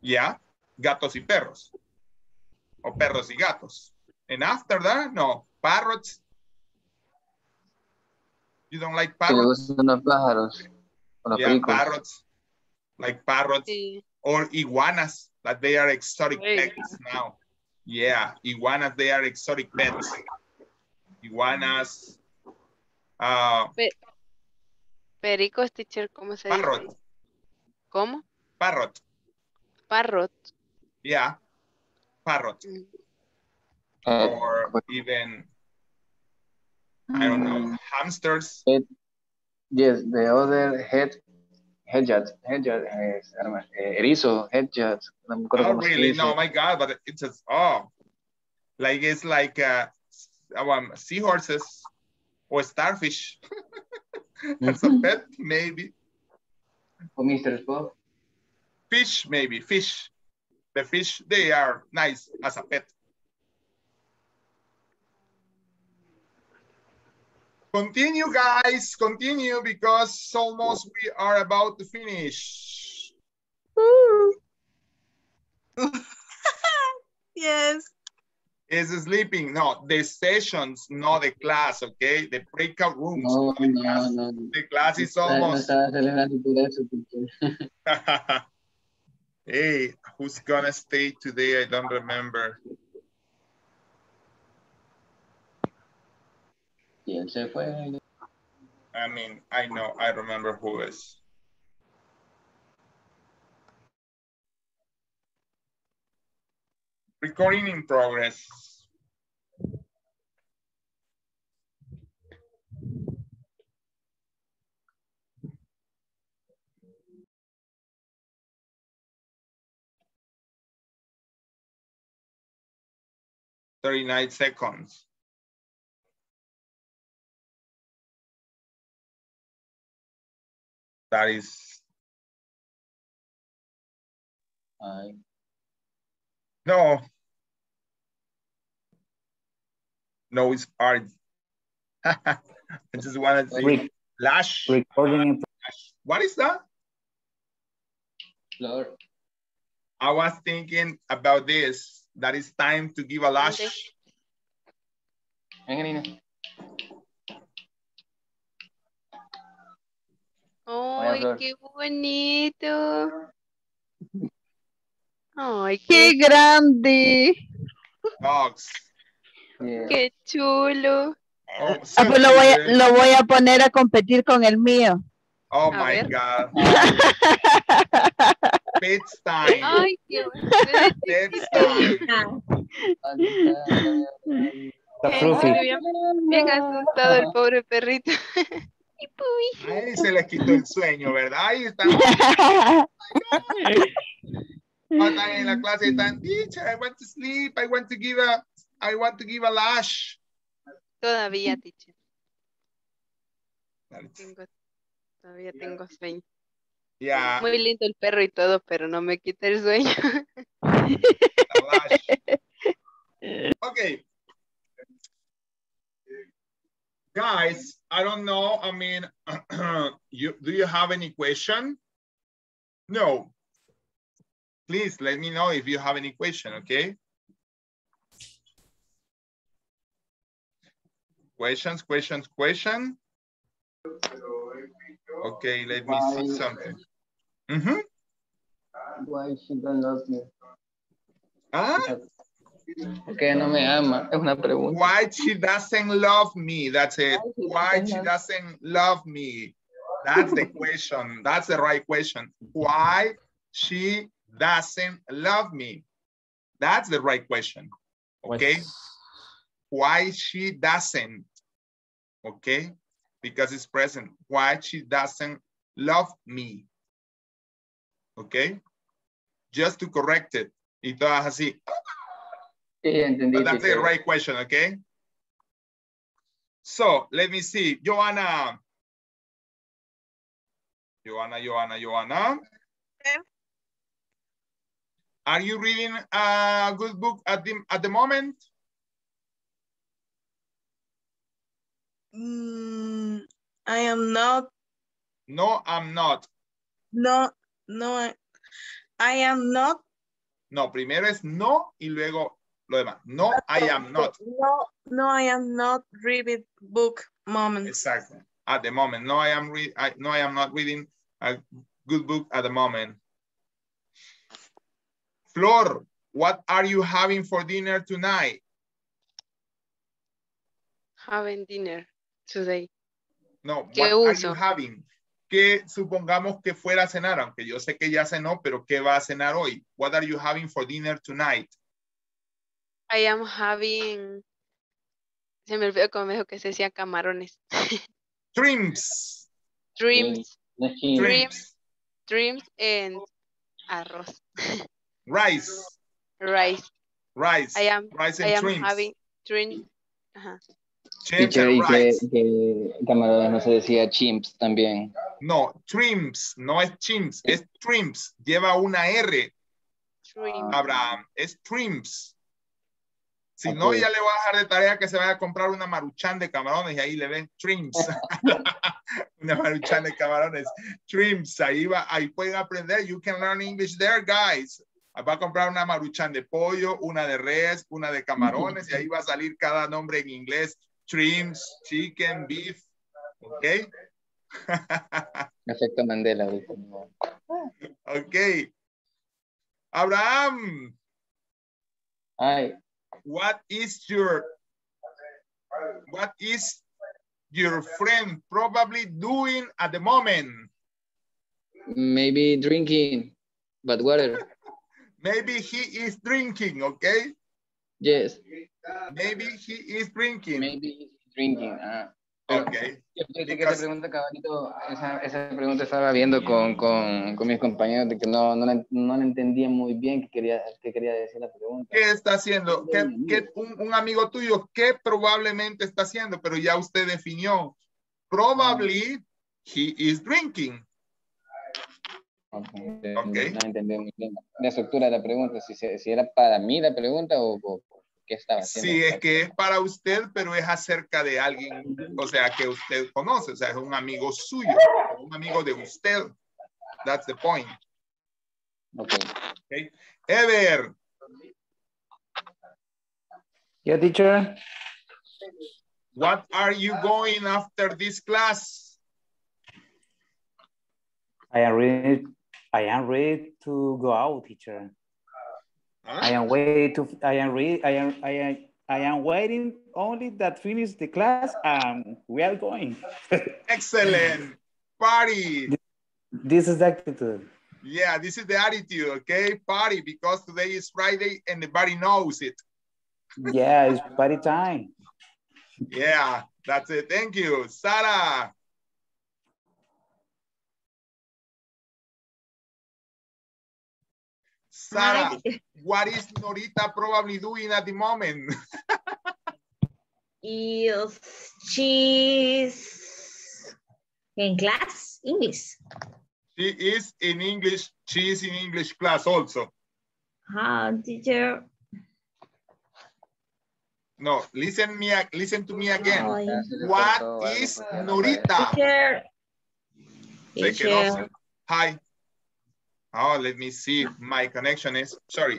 Yeah, gatos y perros. O perros y gatos. And after that, no, parrots. You don't like parrots? Yeah, parrots. Like parrots sí. or iguanas, that they are exotic sí. pets now. Yeah, iguanas, they are exotic pets. Iguanas. Uh, per pericos, teacher, ¿cómo se parrot. dice? ¿Cómo? Parrot. Parrot. Yeah, parrot. Mm. Uh, or even... I don't know, hamsters. It, yes, the other head, hedgehogs, hedgehogs, I don't know, erizo, hedgehogs. Oh, really? No, my God, but it's just, oh. Like, it's like uh, um, seahorses or starfish. That's a pet, maybe. Or Mister Spock. Fish, maybe, fish. The fish, they are nice as a pet. Continue, guys. Continue, because almost we are about to finish. Yes. Is sleeping? No, the sessions, not the class. Okay, the breakout rooms. No, the, no, class. No, no. the class is almost. Hey, who's gonna stay today? I don't remember. I mean, I know, I remember who is. Recording in progress. thirty-nine seconds. That is. I. No. No, it's hard. I just wanted to say flash. Recording. What is that? Lord. I was thinking about this. That is time to give a lash. Okay. ¡Ay, qué bonito! ¡Ay, qué grande! Dogs. Yeah. ¡Qué chulo! Oh, ah, pues lo, voy a, lo voy a poner a competir con el mío. ¡Oh, a my ver. God! Pets time. ¡Ay, qué bonito! Pets time. Bien, bien asustado el pobre perrito. Ay, se les quitó el sueño, ¿verdad? Ahí están. Están en la clase, están, teacher, I want to sleep, I want to give a, I want to give a lash. Todavía, teacher. Tengo, todavía yeah. tengo sueño. Yeah. Muy lindo el perro y todo, pero no me quita el sueño. Ok. Guys, I don't know. I mean, you, do you have any question? No. Please let me know if you have any question, okay? Questions, questions, question. Okay, let me see something. Mm-hmm. Why she don't love me? ¿Ah? ¿Por qué no me ama? Es una pregunta. Why she doesn't love me? That's it. Why she doesn't love me? That's the question. That's the right question. Why she doesn't love me? That's the right question. Okay? Why she doesn't? Okay? Because it's present. Why she doesn't love me? Okay? Just to correct it. Y todas así. Sí, entendí. But that's the right question, okay? So, let me see. Joanna. Joanna, Joanna, Joanna. Yeah. Are you reading a good book at the, at the moment? Mm, I am not. No, I'm not. No, no, I, I am not. No, primero es no y luego... Lo demás. No, I am not. No, no, I am not reading book moment. Exactly. At the moment. No, I am read. I, no, I am not reading a good book at the moment. Flor, what are you having for dinner tonight? Having dinner today. No, what uso? Are you having? Que supongamos que fuera a cenar, aunque yo sé que ya cenó, pero ¿qué va a cenar hoy? What are you having for dinner tonight? I am having, se me olvidó como me dijo que se decía camarones. Dreams. Dreams. Dreams. Dreams and arroz. Rice. Rice. Rice. I am, rice and I am dreams. Having dreams. Ajá. Chimps and rice. Que, que camarones no se decía chimps también. No, dreams, no es chimps, es dreams. Lleva una R. Dreams. Abraham, es dreams. Si okay. No, ya le voy a dejar de tarea que se vaya a comprar una maruchan de camarones y ahí le ven trims. Una maruchan de camarones. Trims, ahí va, ahí pueden aprender. You can learn English there, guys. Va a comprar una maruchan de pollo, una de res, una de camarones y ahí va a salir cada nombre en inglés. Trims, chicken, beef. ¿Ok? Efecto Mandela. Ok. Abraham. Ay. What is your what is your friend probably doing at the moment? Maybe drinking, but water. Maybe he is drinking, okay? Yes. Maybe he is drinking. Maybe he is drinking. Ah. Okay. Yo pensé que esa pregunta, cabalito, esa, esa pregunta estaba viendo con, con, con mis compañeros de que no, no, la, no la entendía muy bien que quería, que quería decir la pregunta. ¿Qué está haciendo? ¿Qué, qué, un, un amigo tuyo, ¿qué probablemente está haciendo? Pero ya usted definió. Probably he is drinking. Okay. Okay. No la entendí muy bien. La estructura de la pregunta, si, si era para mí la pregunta o... o que estaba haciendo. Sí, es que es para usted, pero es acerca de alguien, o sea, que usted conoce, o sea, es un amigo suyo, un amigo de usted. That's the point. Ok. Okay. Ever. Yeah, teacher. What are you going after this class? I am ready, I am ready to go out, teacher. Huh? I am waiting to I am read I am I am I am waiting only that finish the class and we are going. Excellent. Party. This is the attitude. Yeah, this is the attitude, okay? Party, because today is Friday and the body knows it. Yeah, it's party time. Yeah, that's it. Thank you, Sarah. Sarah, what is Norita probably doing at the moment? Yes, she's in class, English. She is in English, she is in English class also. How, teacher? No, listen, me, listen to me again. Oh, what is Norita? Teacher. Teacher. Hi. Oh, let me see. My connection is, sorry.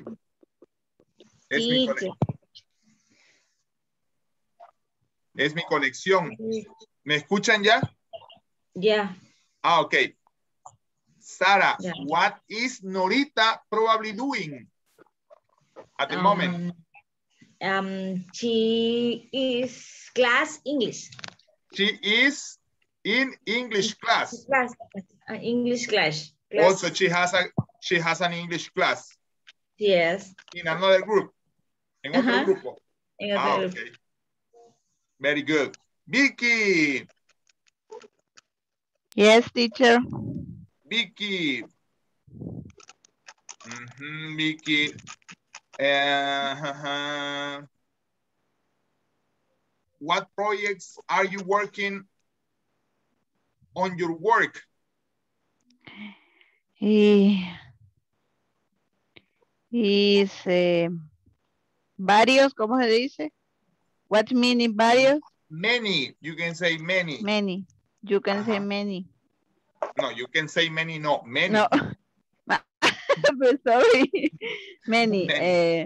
Es mi, es mi conexión. ¿Me escuchan ya? Yeah. Ah, ok. Sarah, yeah. What is Norita probably doing at the um, moment? Um, she is class English. She is in English class. Class, uh, English class. class. Also, she has a she has an English class. Yes. In another group. En otro uh-huh. grupo. En otro ah, grupo. Okay. Very good. Vicky. Yes, teacher. Vicky. Mm-hmm, Vicky. Uh-huh. What projects are you working on your work? He is eh, varios, ¿cómo se dice? What meaning varios? Many. You can say many. Many. You can uh-huh. say many. No, you can say many. No, many. No. Sorry. Many. many.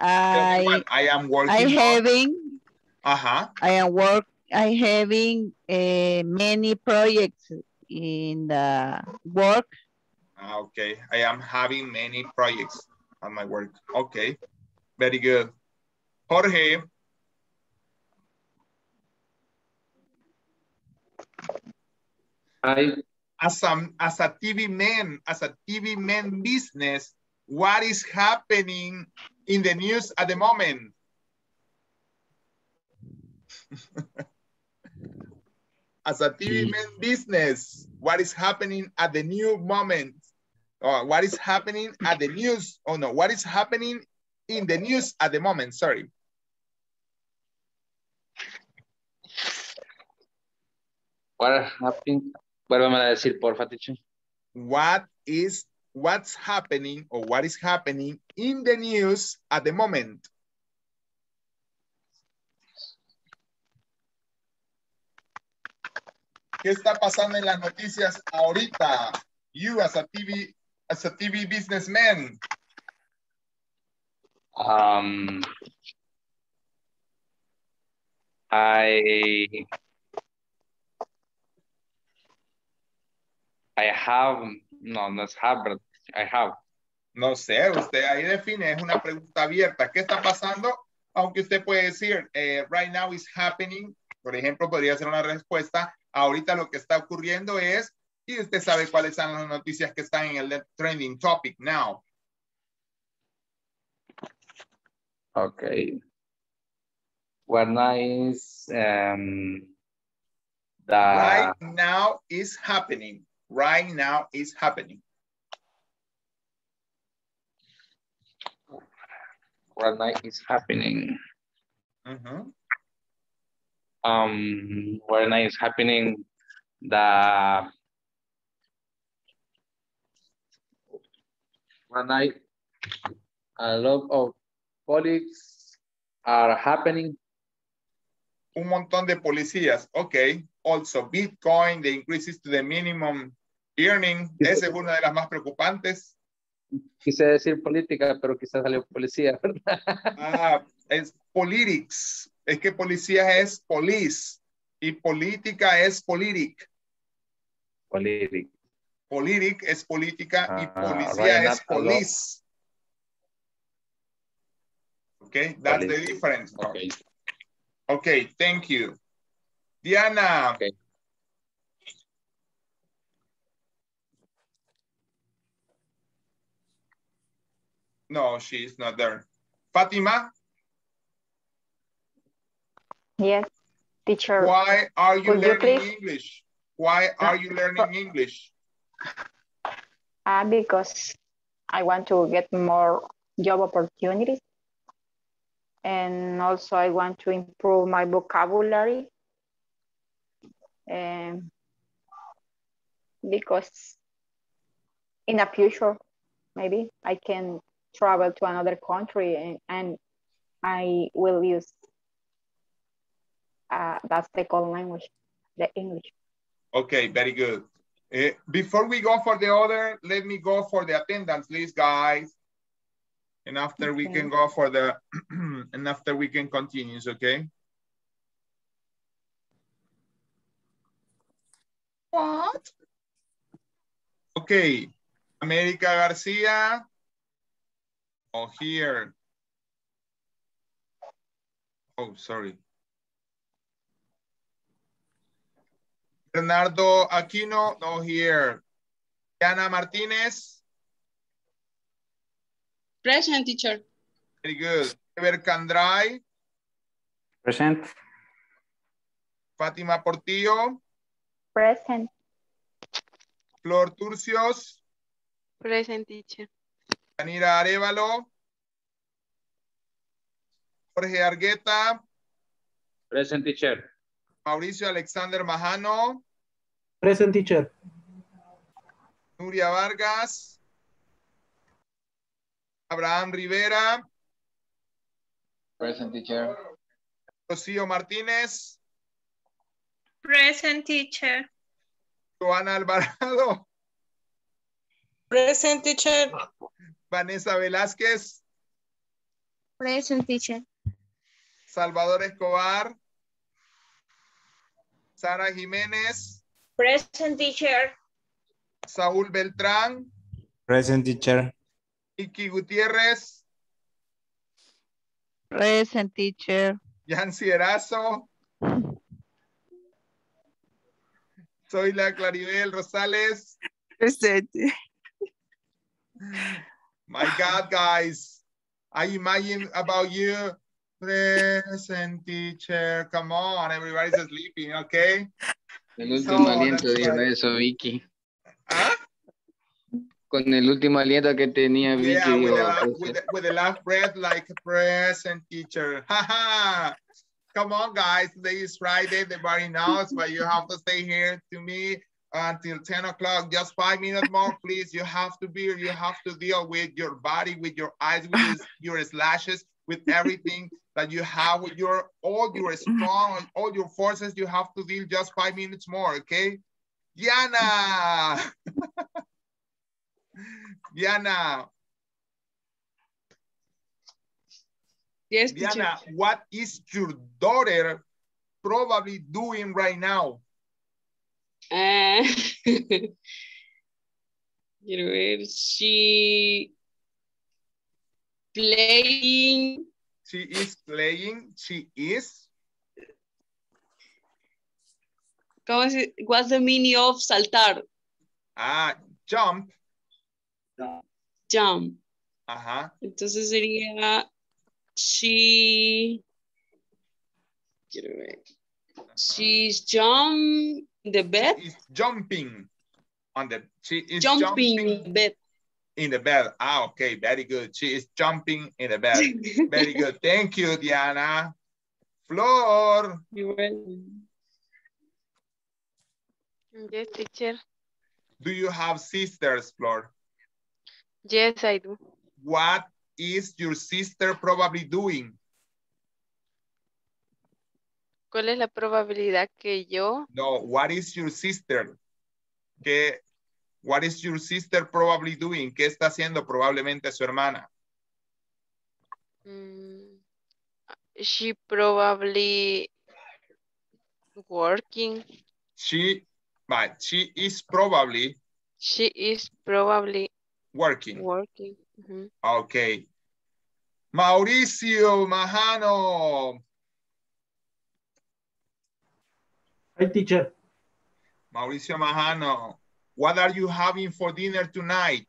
Uh, I, I am working. I'm having. Uh huh. I am work. I having uh, many projects in the work. Okay. I am having many projects on my work. Okay. Very good. Jorge. I. As a, as a T V man, as a T V man business, what is happening in the news at the moment? As a T V man business, what is happening at the new moment? Or what is happening at the news? Oh no, what is happening in the news at the moment? Sorry. What happened? Vuelvame a decir, porfa, teacher. What is, what's happening or what is happening in the news at the moment? ¿Qué está pasando en las noticias ahorita? You as a T V, as a T V businessman. Um, I... I have, no, no es have, but I have. No sé, usted ahí define, es una pregunta abierta. ¿Qué está pasando? Aunque usted puede decir, eh, right now is happening. Por ejemplo, podría ser una respuesta. Ahorita lo que está ocurriendo es, y usted sabe cuáles son las noticias que están en el trending topic now. Ok. What nice, um, the... Right now is happening. Right now is happening. Right now is happening. Mm-hmm. Um, right now is happening the right now a lot of politics are happening. Un montón de policías. Okay. Also Bitcoin, the increases to the minimum. Earning, esa es una de las más preocupantes. Quise decir política, pero quizás salió policía, ¿verdad? Ah, es politics. Es que policía es police. Y política es politic. Politic. Politic es política ah, y policía right, es police. Okay, that's police. The difference. Okay. Okay, thank you. Diana. Okay. No, she's not there. Fatima? Yes, teacher. Why are you Could learning you English? Why are you learning English? Uh, because I want to get more job opportunities. And also I want to improve my vocabulary. Um, because in the future, maybe I can travel to another country and, and I will use uh, that's the second language, the English. Okay, very good. Uh, before we go for the other, let me go for the attendance list, guys. And after okay. we can go for the, and after we can continue, okay? What? Okay, America Garcia. Oh, here. Oh, sorry. Bernardo Aquino, no here. Diana Martinez. Present, teacher. Very good. Ever Candray. Present. Fátima Portillo. Present. Flor Turcios. Present, teacher. Yanira Arevalo. Jorge Argueta. Present, teacher. Mauricio Alexander Majano. Present, teacher. Nuria Vargas. Abraham Rivera. Present, teacher. Rocío Martínez. Present, teacher. Joana Alvarado. Present, teacher. Vanessa Velázquez. Present, teacher. Salvador Escobar. Sara Jiménez. Present, teacher. Saúl Beltrán. Present, teacher. Iki Gutiérrez. Present, teacher. Yancy Erazo. Zoila Claribel Rosales. Present. My God, guys. I imagine about you. Present, teacher. Come on, everybody's sleeping, okay? El último so, aliento dijo right. Eso, Vicky. ¿Ah? Con el último aliento que tenía Vicky. Yeah, with, digo, the, with, the, with the last breath, like present, teacher. Ha-ha! Come on, guys. Today is Friday. Everybody knows, but you have to stay here to me until ten o'clock. Just five minutes more, please. You have to be, you have to deal with your body, with your eyes, with your slashes, with everything that you have, with your all your strong, all your forces. You have to deal just five minutes more, okay? Diana! Diana! Yes, Diana, teacher. What is your daughter probably doing right now? Uh, she playing. She is playing. She is. What's the meaning of saltar? Ah, jump. Jump. Ajá. Entonces sería... She, quiero ver. She's jump the bed. She is jumping on the. She is jumping, jumping bed. In the bed. Ah, okay, very good. She is jumping in the bed. Very good. Thank you, Diana. Flor. You're welcome. Yes, teacher. Do you have sisters, Flor? Yes, I do. What is your sister probably doing? ¿Cuál es la probabilidad que yo? No, what is your sister? ¿Qué, what is your sister probably doing? ¿Qué está haciendo probablemente su hermana? Mm, she probably working. She, but she is probably. She is probably. Working. Working. Mm-hmm. Okay. Mauricio Majano. Hi, teacher. Mauricio Majano, what are you having for dinner tonight?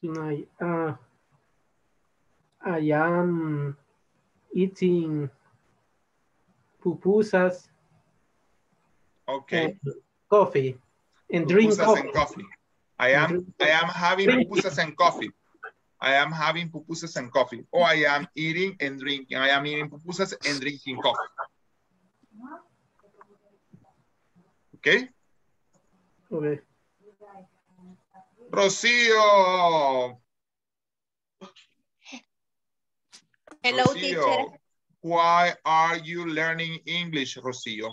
Tonight, uh, I am eating pupusas. Okay. And coffee and drink coffee. And coffee. I am I am having pupusas and coffee. I am having pupusas and coffee. Oh, I am eating and drinking. I am eating pupusas and drinking coffee. Okay. Okay. Rocío. Hello, Rocío. Teacher. Why are you learning English, Rocío?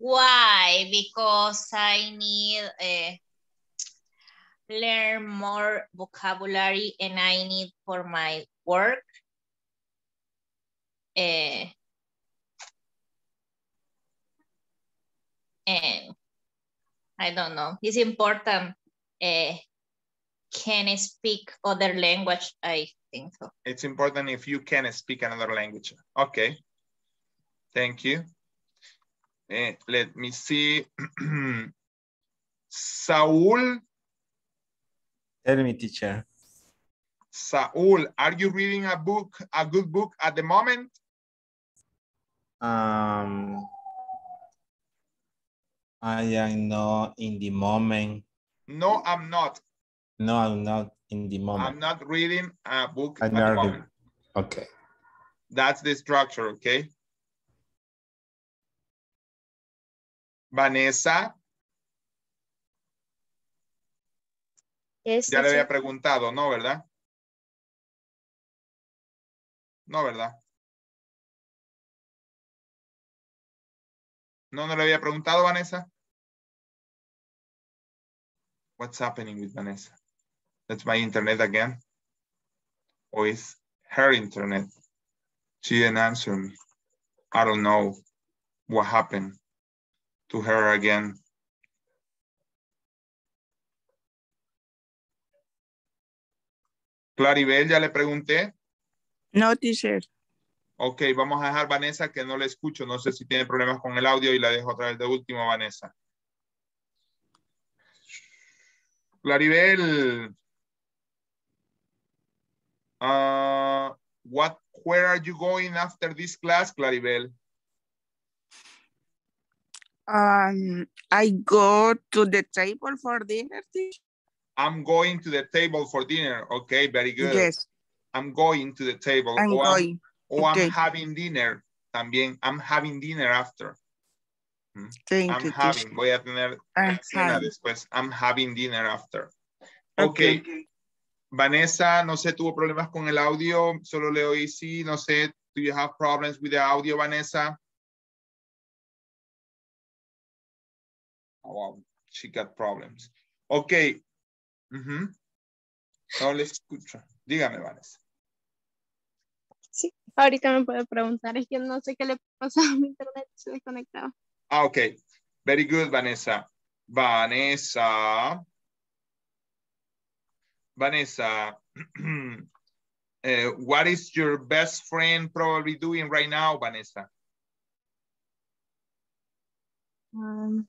Why? Because I need uh, learn more vocabulary and I need for my work. Uh, and I don't know. It's important. Uh, can speak other language? I think so. It's important if you can speak another language. Okay. Thank you. Uh, let me see. Saul. Tell me, teacher. Saul, are you reading a book, a good book at the moment? Um, I am not in the moment. No, I'm not. No, I'm not in the moment. I'm not reading a book I'm at the moment. The, okay. That's the structure, okay? Vanessa. Yes, ya le había preguntado, ¿no, verdad? No, ¿verdad? No, no le había preguntado, Vanessa. What's happening with Vanessa? That's my internet again. Or is her internet? She didn't answer me. I don't know what happened to her again. Claribel, ya le pregunté. No, teacher. Ok, vamos a dejar Vanessa que no le escucho. No sé si tiene problemas con el audio y la dejo otra vez de último, Vanessa. Claribel. Uh, what, where are you going after this class, Claribel? Um, I go to the table for dinner, teacher. I'm going to the table for dinner. Okay, very good. Yes. I'm going to the table. I'm or going. I'm, or okay. I'm having dinner también. I'm having dinner after. Hmm? Thank I'm you, having. Teacher. Voy a tener I'm cena having. Después. I'm having dinner after. Okay. Okay. Vanessa, no sé, tuvo problemas con el audio. Solo le oí sí. No sé, do you have problems with the audio, Vanessa? Oh, wow. She got problems. Okay. Mm-hmm. No le escucho. Dígame, Vanessa. Sí, ahorita me puede preguntar. Es que no sé qué le pasó a mi internet. Se desconectaba. Ah, ok. Very good, Vanessa. Vanessa. Vanessa. uh, what is your best friend probably doing right now, Vanessa? Um,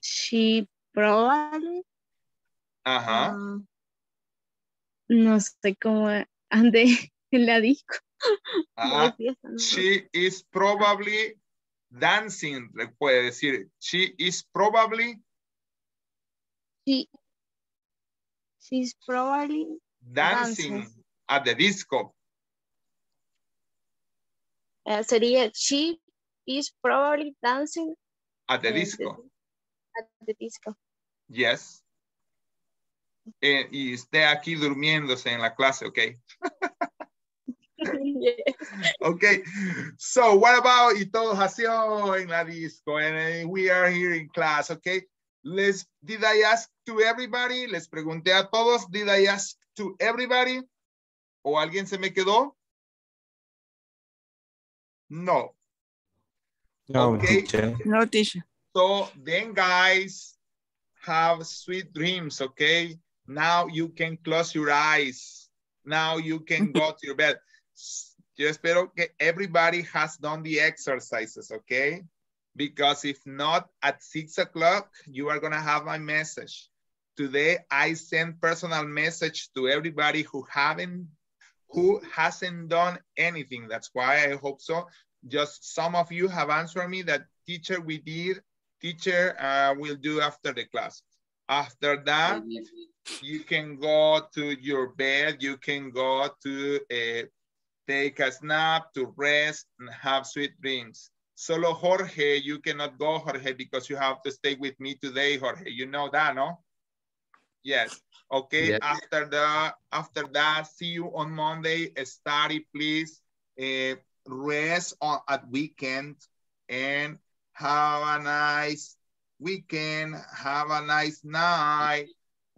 she probably... Ajá. Uh, no sé cómo ande en la disco. Ah, la fiesta, no. She is probably dancing, le puede decir. She is probably. She, she's probably dancing, dancing at the disco. Uh, sería she is probably dancing at the disco. At the disco. Yes. Eh, y esté aquí durmiéndose en la clase, okay? Okay, so what about y todos así en la disco and we are here in class, okay? Let's, did I ask to everybody? Les pregunté a todos, did I ask to everybody? ¿O alguien se me quedó? No. No, okay. Teacher. No, teacher. So then guys, have sweet dreams, okay? Now you can close your eyes. Now you can go to your bed. Yo espero que everybody has done the exercises, okay? Because if not, at six o'clock, you are gonna have my message. Today, I send personal message to everybody who haven't, who hasn't done anything. That's why I hope so. Just some of you have answered me that teacher, we did, teacher uh, will do after the class. After that, you can go to your bed. You can go to uh, take a nap, to rest, and have sweet dreams. Solo Jorge, you cannot go, Jorge, because you have to stay with me today, Jorge. You know that, no? Yes. Okay. Yes. After the after that, see you on Monday. Study, please. Uh, rest on at weekend and have a nice. We can have a nice night.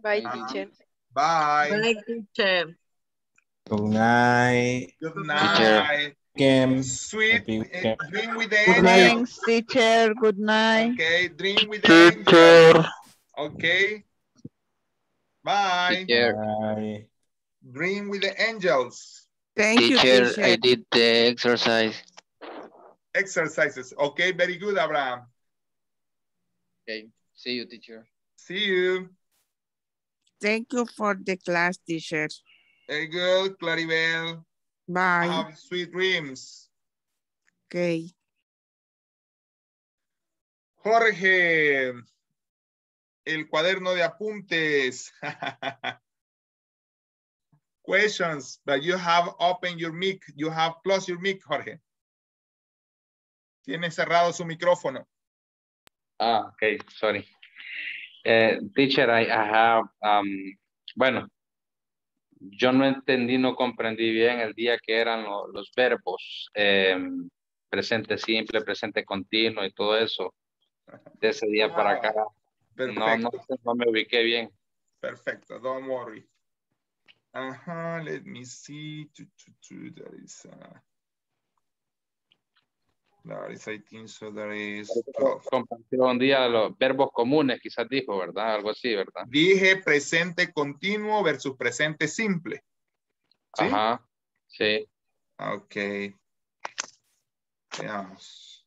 Bye, teacher. Bye. Bye, teacher. Good night. Good night. games. Sweet. Game. Dream with the good night. Thanks, teacher. Good night. Okay. Dream with the teacher. Okay. Bye. Bye. Dream with the angels. Thank teacher, you, teacher. I did the exercise. Exercises. Okay. Very good, Abraham. Okay. See you, teacher. See you. Thank you for the class, teacher. Very good, Claribel. Bye. Have sweet dreams. Okay. Jorge, el cuaderno de apuntes. Questions, but you have opened your mic. You have closed your mic, Jorge. Tiene cerrado su micrófono. Ah, okay, sorry. Eh, teacher, I, I have, um, bueno, yo no entendí, no comprendí bien el día que eran lo, los verbos, eh, presente simple, presente continuo y todo eso, de ese día ah, para acá. No, no, no me ubiqué bien. Perfecto, don't worry. Ajá, uh-huh, let me see. That is, uh, that is, I think so, that is. Compartió un día los verbos comunes, quizás dijo, ¿verdad? Algo así, ¿verdad? Dije presente continuo versus presente simple. ¿Sí? Ajá, sí. Ok. Veamos.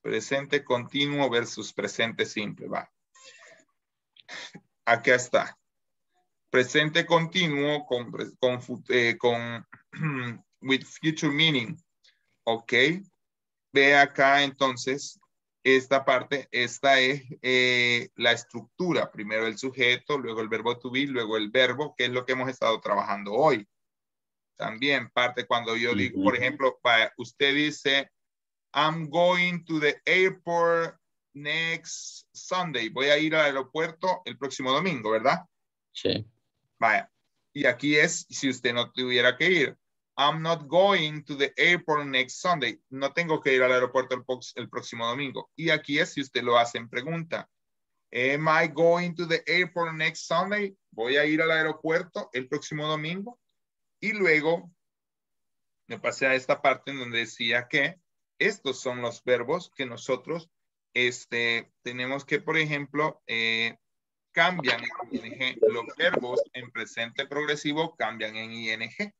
Presente continuo versus presente simple, va. Acá está. Presente continuo con, con, eh, con with future meaning. Ok. Ve acá entonces esta parte. Esta es eh, la estructura. Primero el sujeto, luego el verbo to be, luego el verbo, que es lo que hemos estado trabajando hoy. También parte cuando yo digo, por ejemplo, para, usted dice, I'm going to the airport next Sunday. Voy a ir al aeropuerto el próximo domingo, ¿verdad? Sí. Vaya. Y aquí es si usted no tuviera que ir. I'm not going to the airport next Sunday. No tengo que ir al aeropuerto el, el próximo domingo. Y aquí es si usted lo hace en pregunta. Am I going to the airport next Sunday? Voy a ir al aeropuerto el próximo domingo. Y luego me pasé a esta parte en donde decía que estos son los verbos que nosotros este, tenemos que, por ejemplo, eh, cambian en I N G. Los verbos en presente progresivo cambian en I N G.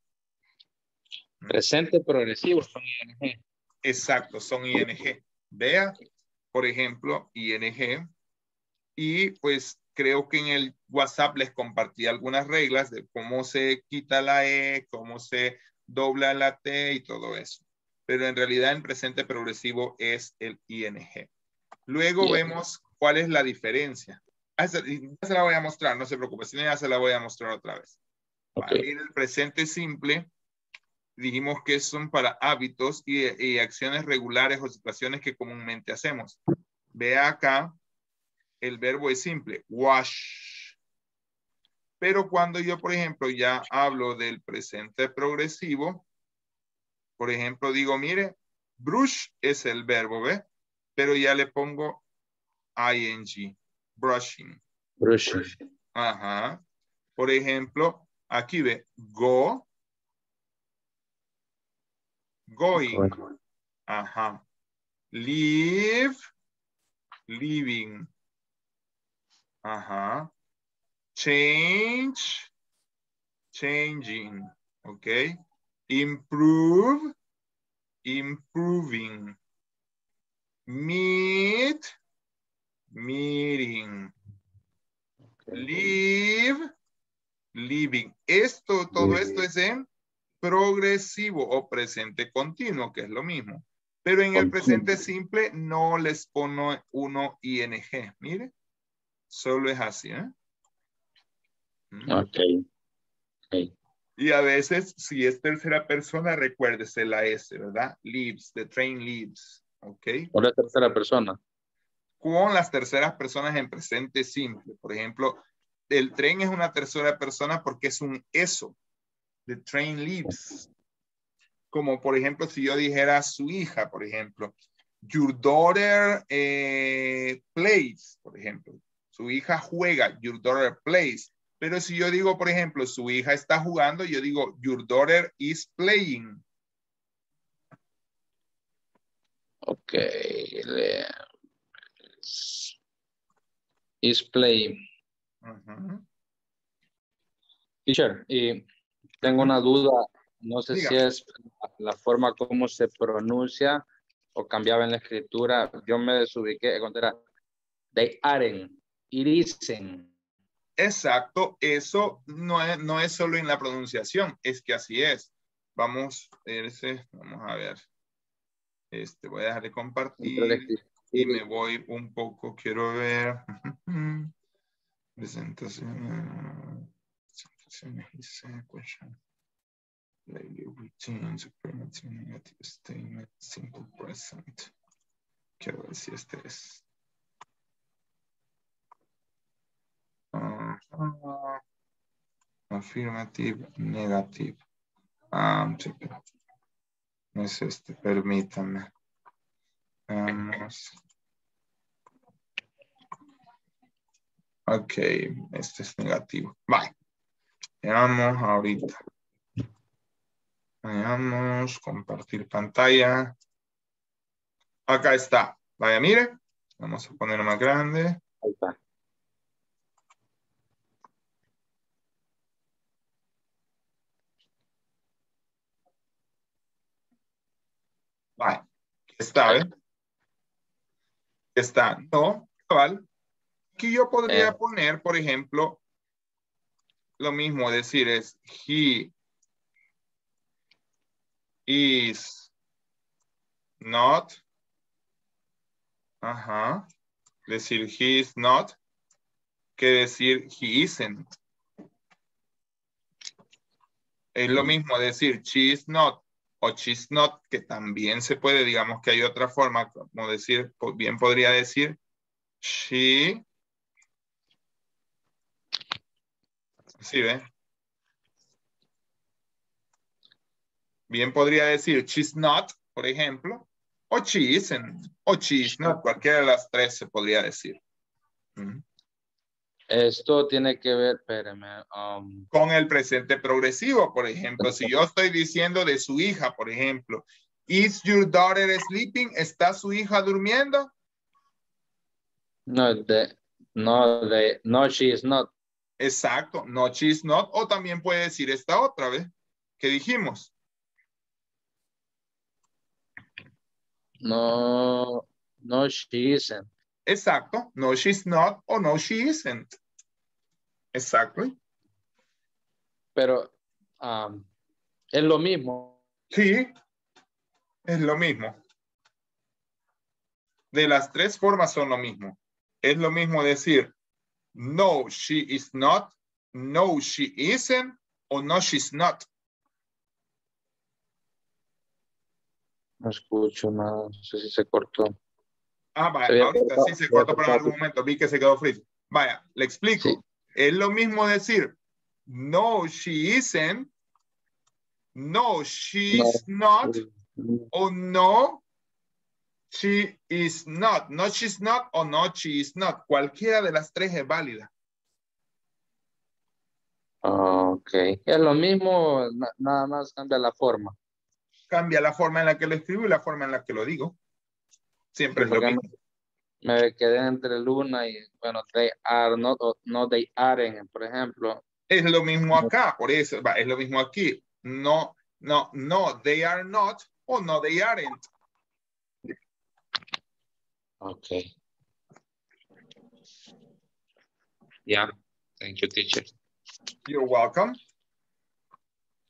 Presente progresivo son I N G. Exacto, son I N G. Vea, por ejemplo, I N G. Y pues creo que en el WhatsApp les compartí algunas reglas de cómo se quita la E, cómo se dobla la T y todo eso. Pero en realidad en presente progresivo es el I N G. Luego yeah. vemos cuál es la diferencia. Ya se la voy a mostrar, no se preocupe, si no ya se la voy a mostrar otra vez. Okay. Vale, en el presente simple, dijimos que son para hábitos y, y acciones regulares o situaciones que comúnmente hacemos. Vea acá, el verbo es simple, wash. Pero cuando yo, por ejemplo, ya hablo del presente progresivo, por ejemplo, digo, mire, brush es el verbo, ¿ve? Pero ya le pongo ing. Brushing. Brushing. Ajá. Por ejemplo, aquí ve, go. Going. Ajá. Leave. Leaving. Ajá. Change. Changing. Ok. Improve. Improving. Meet. Meeting. Live. Living. Esto, todo living. Esto es en progresivo o presente continuo, que es lo mismo. Pero en continuo. El presente simple no les pone uno I N G. Mire. Solo es así, ¿eh? Ok. okay. Y a veces, si es tercera persona, recuérdese la S, ¿verdad? Leaves. The train leaves. Ok. O la tercera persona. Con las terceras personas en presente simple. Por ejemplo, el tren es una tercera persona porque es un eso. The train leaves. Como por ejemplo, si yo dijera a su hija, por ejemplo, your daughter eh, plays, por ejemplo. Su hija juega, your daughter plays. Pero si yo digo, por ejemplo, su hija está jugando, yo digo, your daughter is playing. Okay, let's is play. Uh-huh. Teacher, y tengo una duda, no sé Diga. Si es la forma como se pronuncia o cambiaba en la escritura. Yo me desubiqué cuando era they aren't, it isn't. Exacto, eso no es, no es solo en la pronunciación, es que así es. Vamos, vamos a ver. Este, voy a dejar de compartir y me voy un poco, quiero ver. Presentación. Quiero ver si este es. Uh, affirmative, negative. Um, no es este, permítame. Um, ok, este es negativo. Vale. Veamos ahorita. Veamos, compartir pantalla. Acá está. Vaya, mire. Vamos a ponerlo más grande. Ahí está. Vale, está, ¿eh? Está, no, cabal. Aquí yo podría eh. poner, por ejemplo, lo mismo, decir es, he is not, ajá, decir he is not, que decir he isn't. Es lo mismo decir she is not. O she's not, que también se puede, digamos que hay otra forma, como decir, bien podría decir, she, ¿sí ve? Bien podría decir, she's not, por ejemplo, o she isn't, o she's not, cualquiera de las tres se podría decir. Mm-hmm. Esto tiene que ver, espérame, um, con el presente progresivo, por ejemplo. Si yo estoy diciendo de su hija, por ejemplo, is your daughter sleeping? ¿Está su hija durmiendo? No, de, no, de, no, she is not. Exacto, no, she is not. O también puede decir esta otra vez que dijimos. No, no, she isn't. Exacto. No, she's not o no, she isn't. Exactly. Pero um, es lo mismo. Sí, es lo mismo. De las tres formas son lo mismo. Es lo mismo decir no, she is not, no, she isn't o no, she's not. No escucho nada. No sé si se cortó. Ah, vaya, ahorita sí se cortó por algún momento, vi que se quedó frío. Vaya, le explico. Sí. Es lo mismo decir, no, she isn't, no, she's no. not, o no, she is not. No, she's not, o no, she is not. Cualquiera de las tres es válida. Ok, es lo mismo, nada más cambia la forma. Cambia la forma en la que lo escribo y la forma en la que lo digo. Siempre es lo mismo. Me, me quedé entre Luna y, bueno, they are not, no they aren't, por ejemplo. Es lo mismo acá, por eso, va, es lo mismo aquí. No, no, no, they are not o no they aren't. Ok. Yeah, thank you, teacher. You're welcome.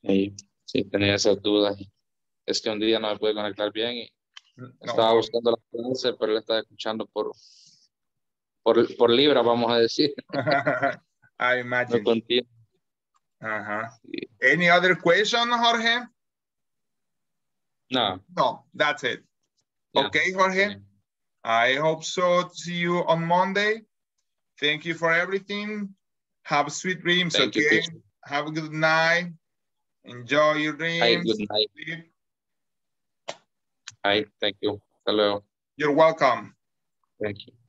Sí, sí, tenía esas dudas. Es que un día no me pude conectar bien y no. Estaba buscando las clases, pero le estaba escuchando por, por, por libra, vamos a decir. I imagine. No uh-huh. Any other question, Jorge? No. No, that's it. Yeah. Okay, Jorge. Yeah. I hope so. See you on Monday. Thank you for everything. Have sweet dreams, Thank okay? You, Have a good night. Enjoy your dreams. Have a good night. Sleep. Hi, thank you. Hello. You're welcome. Thank you.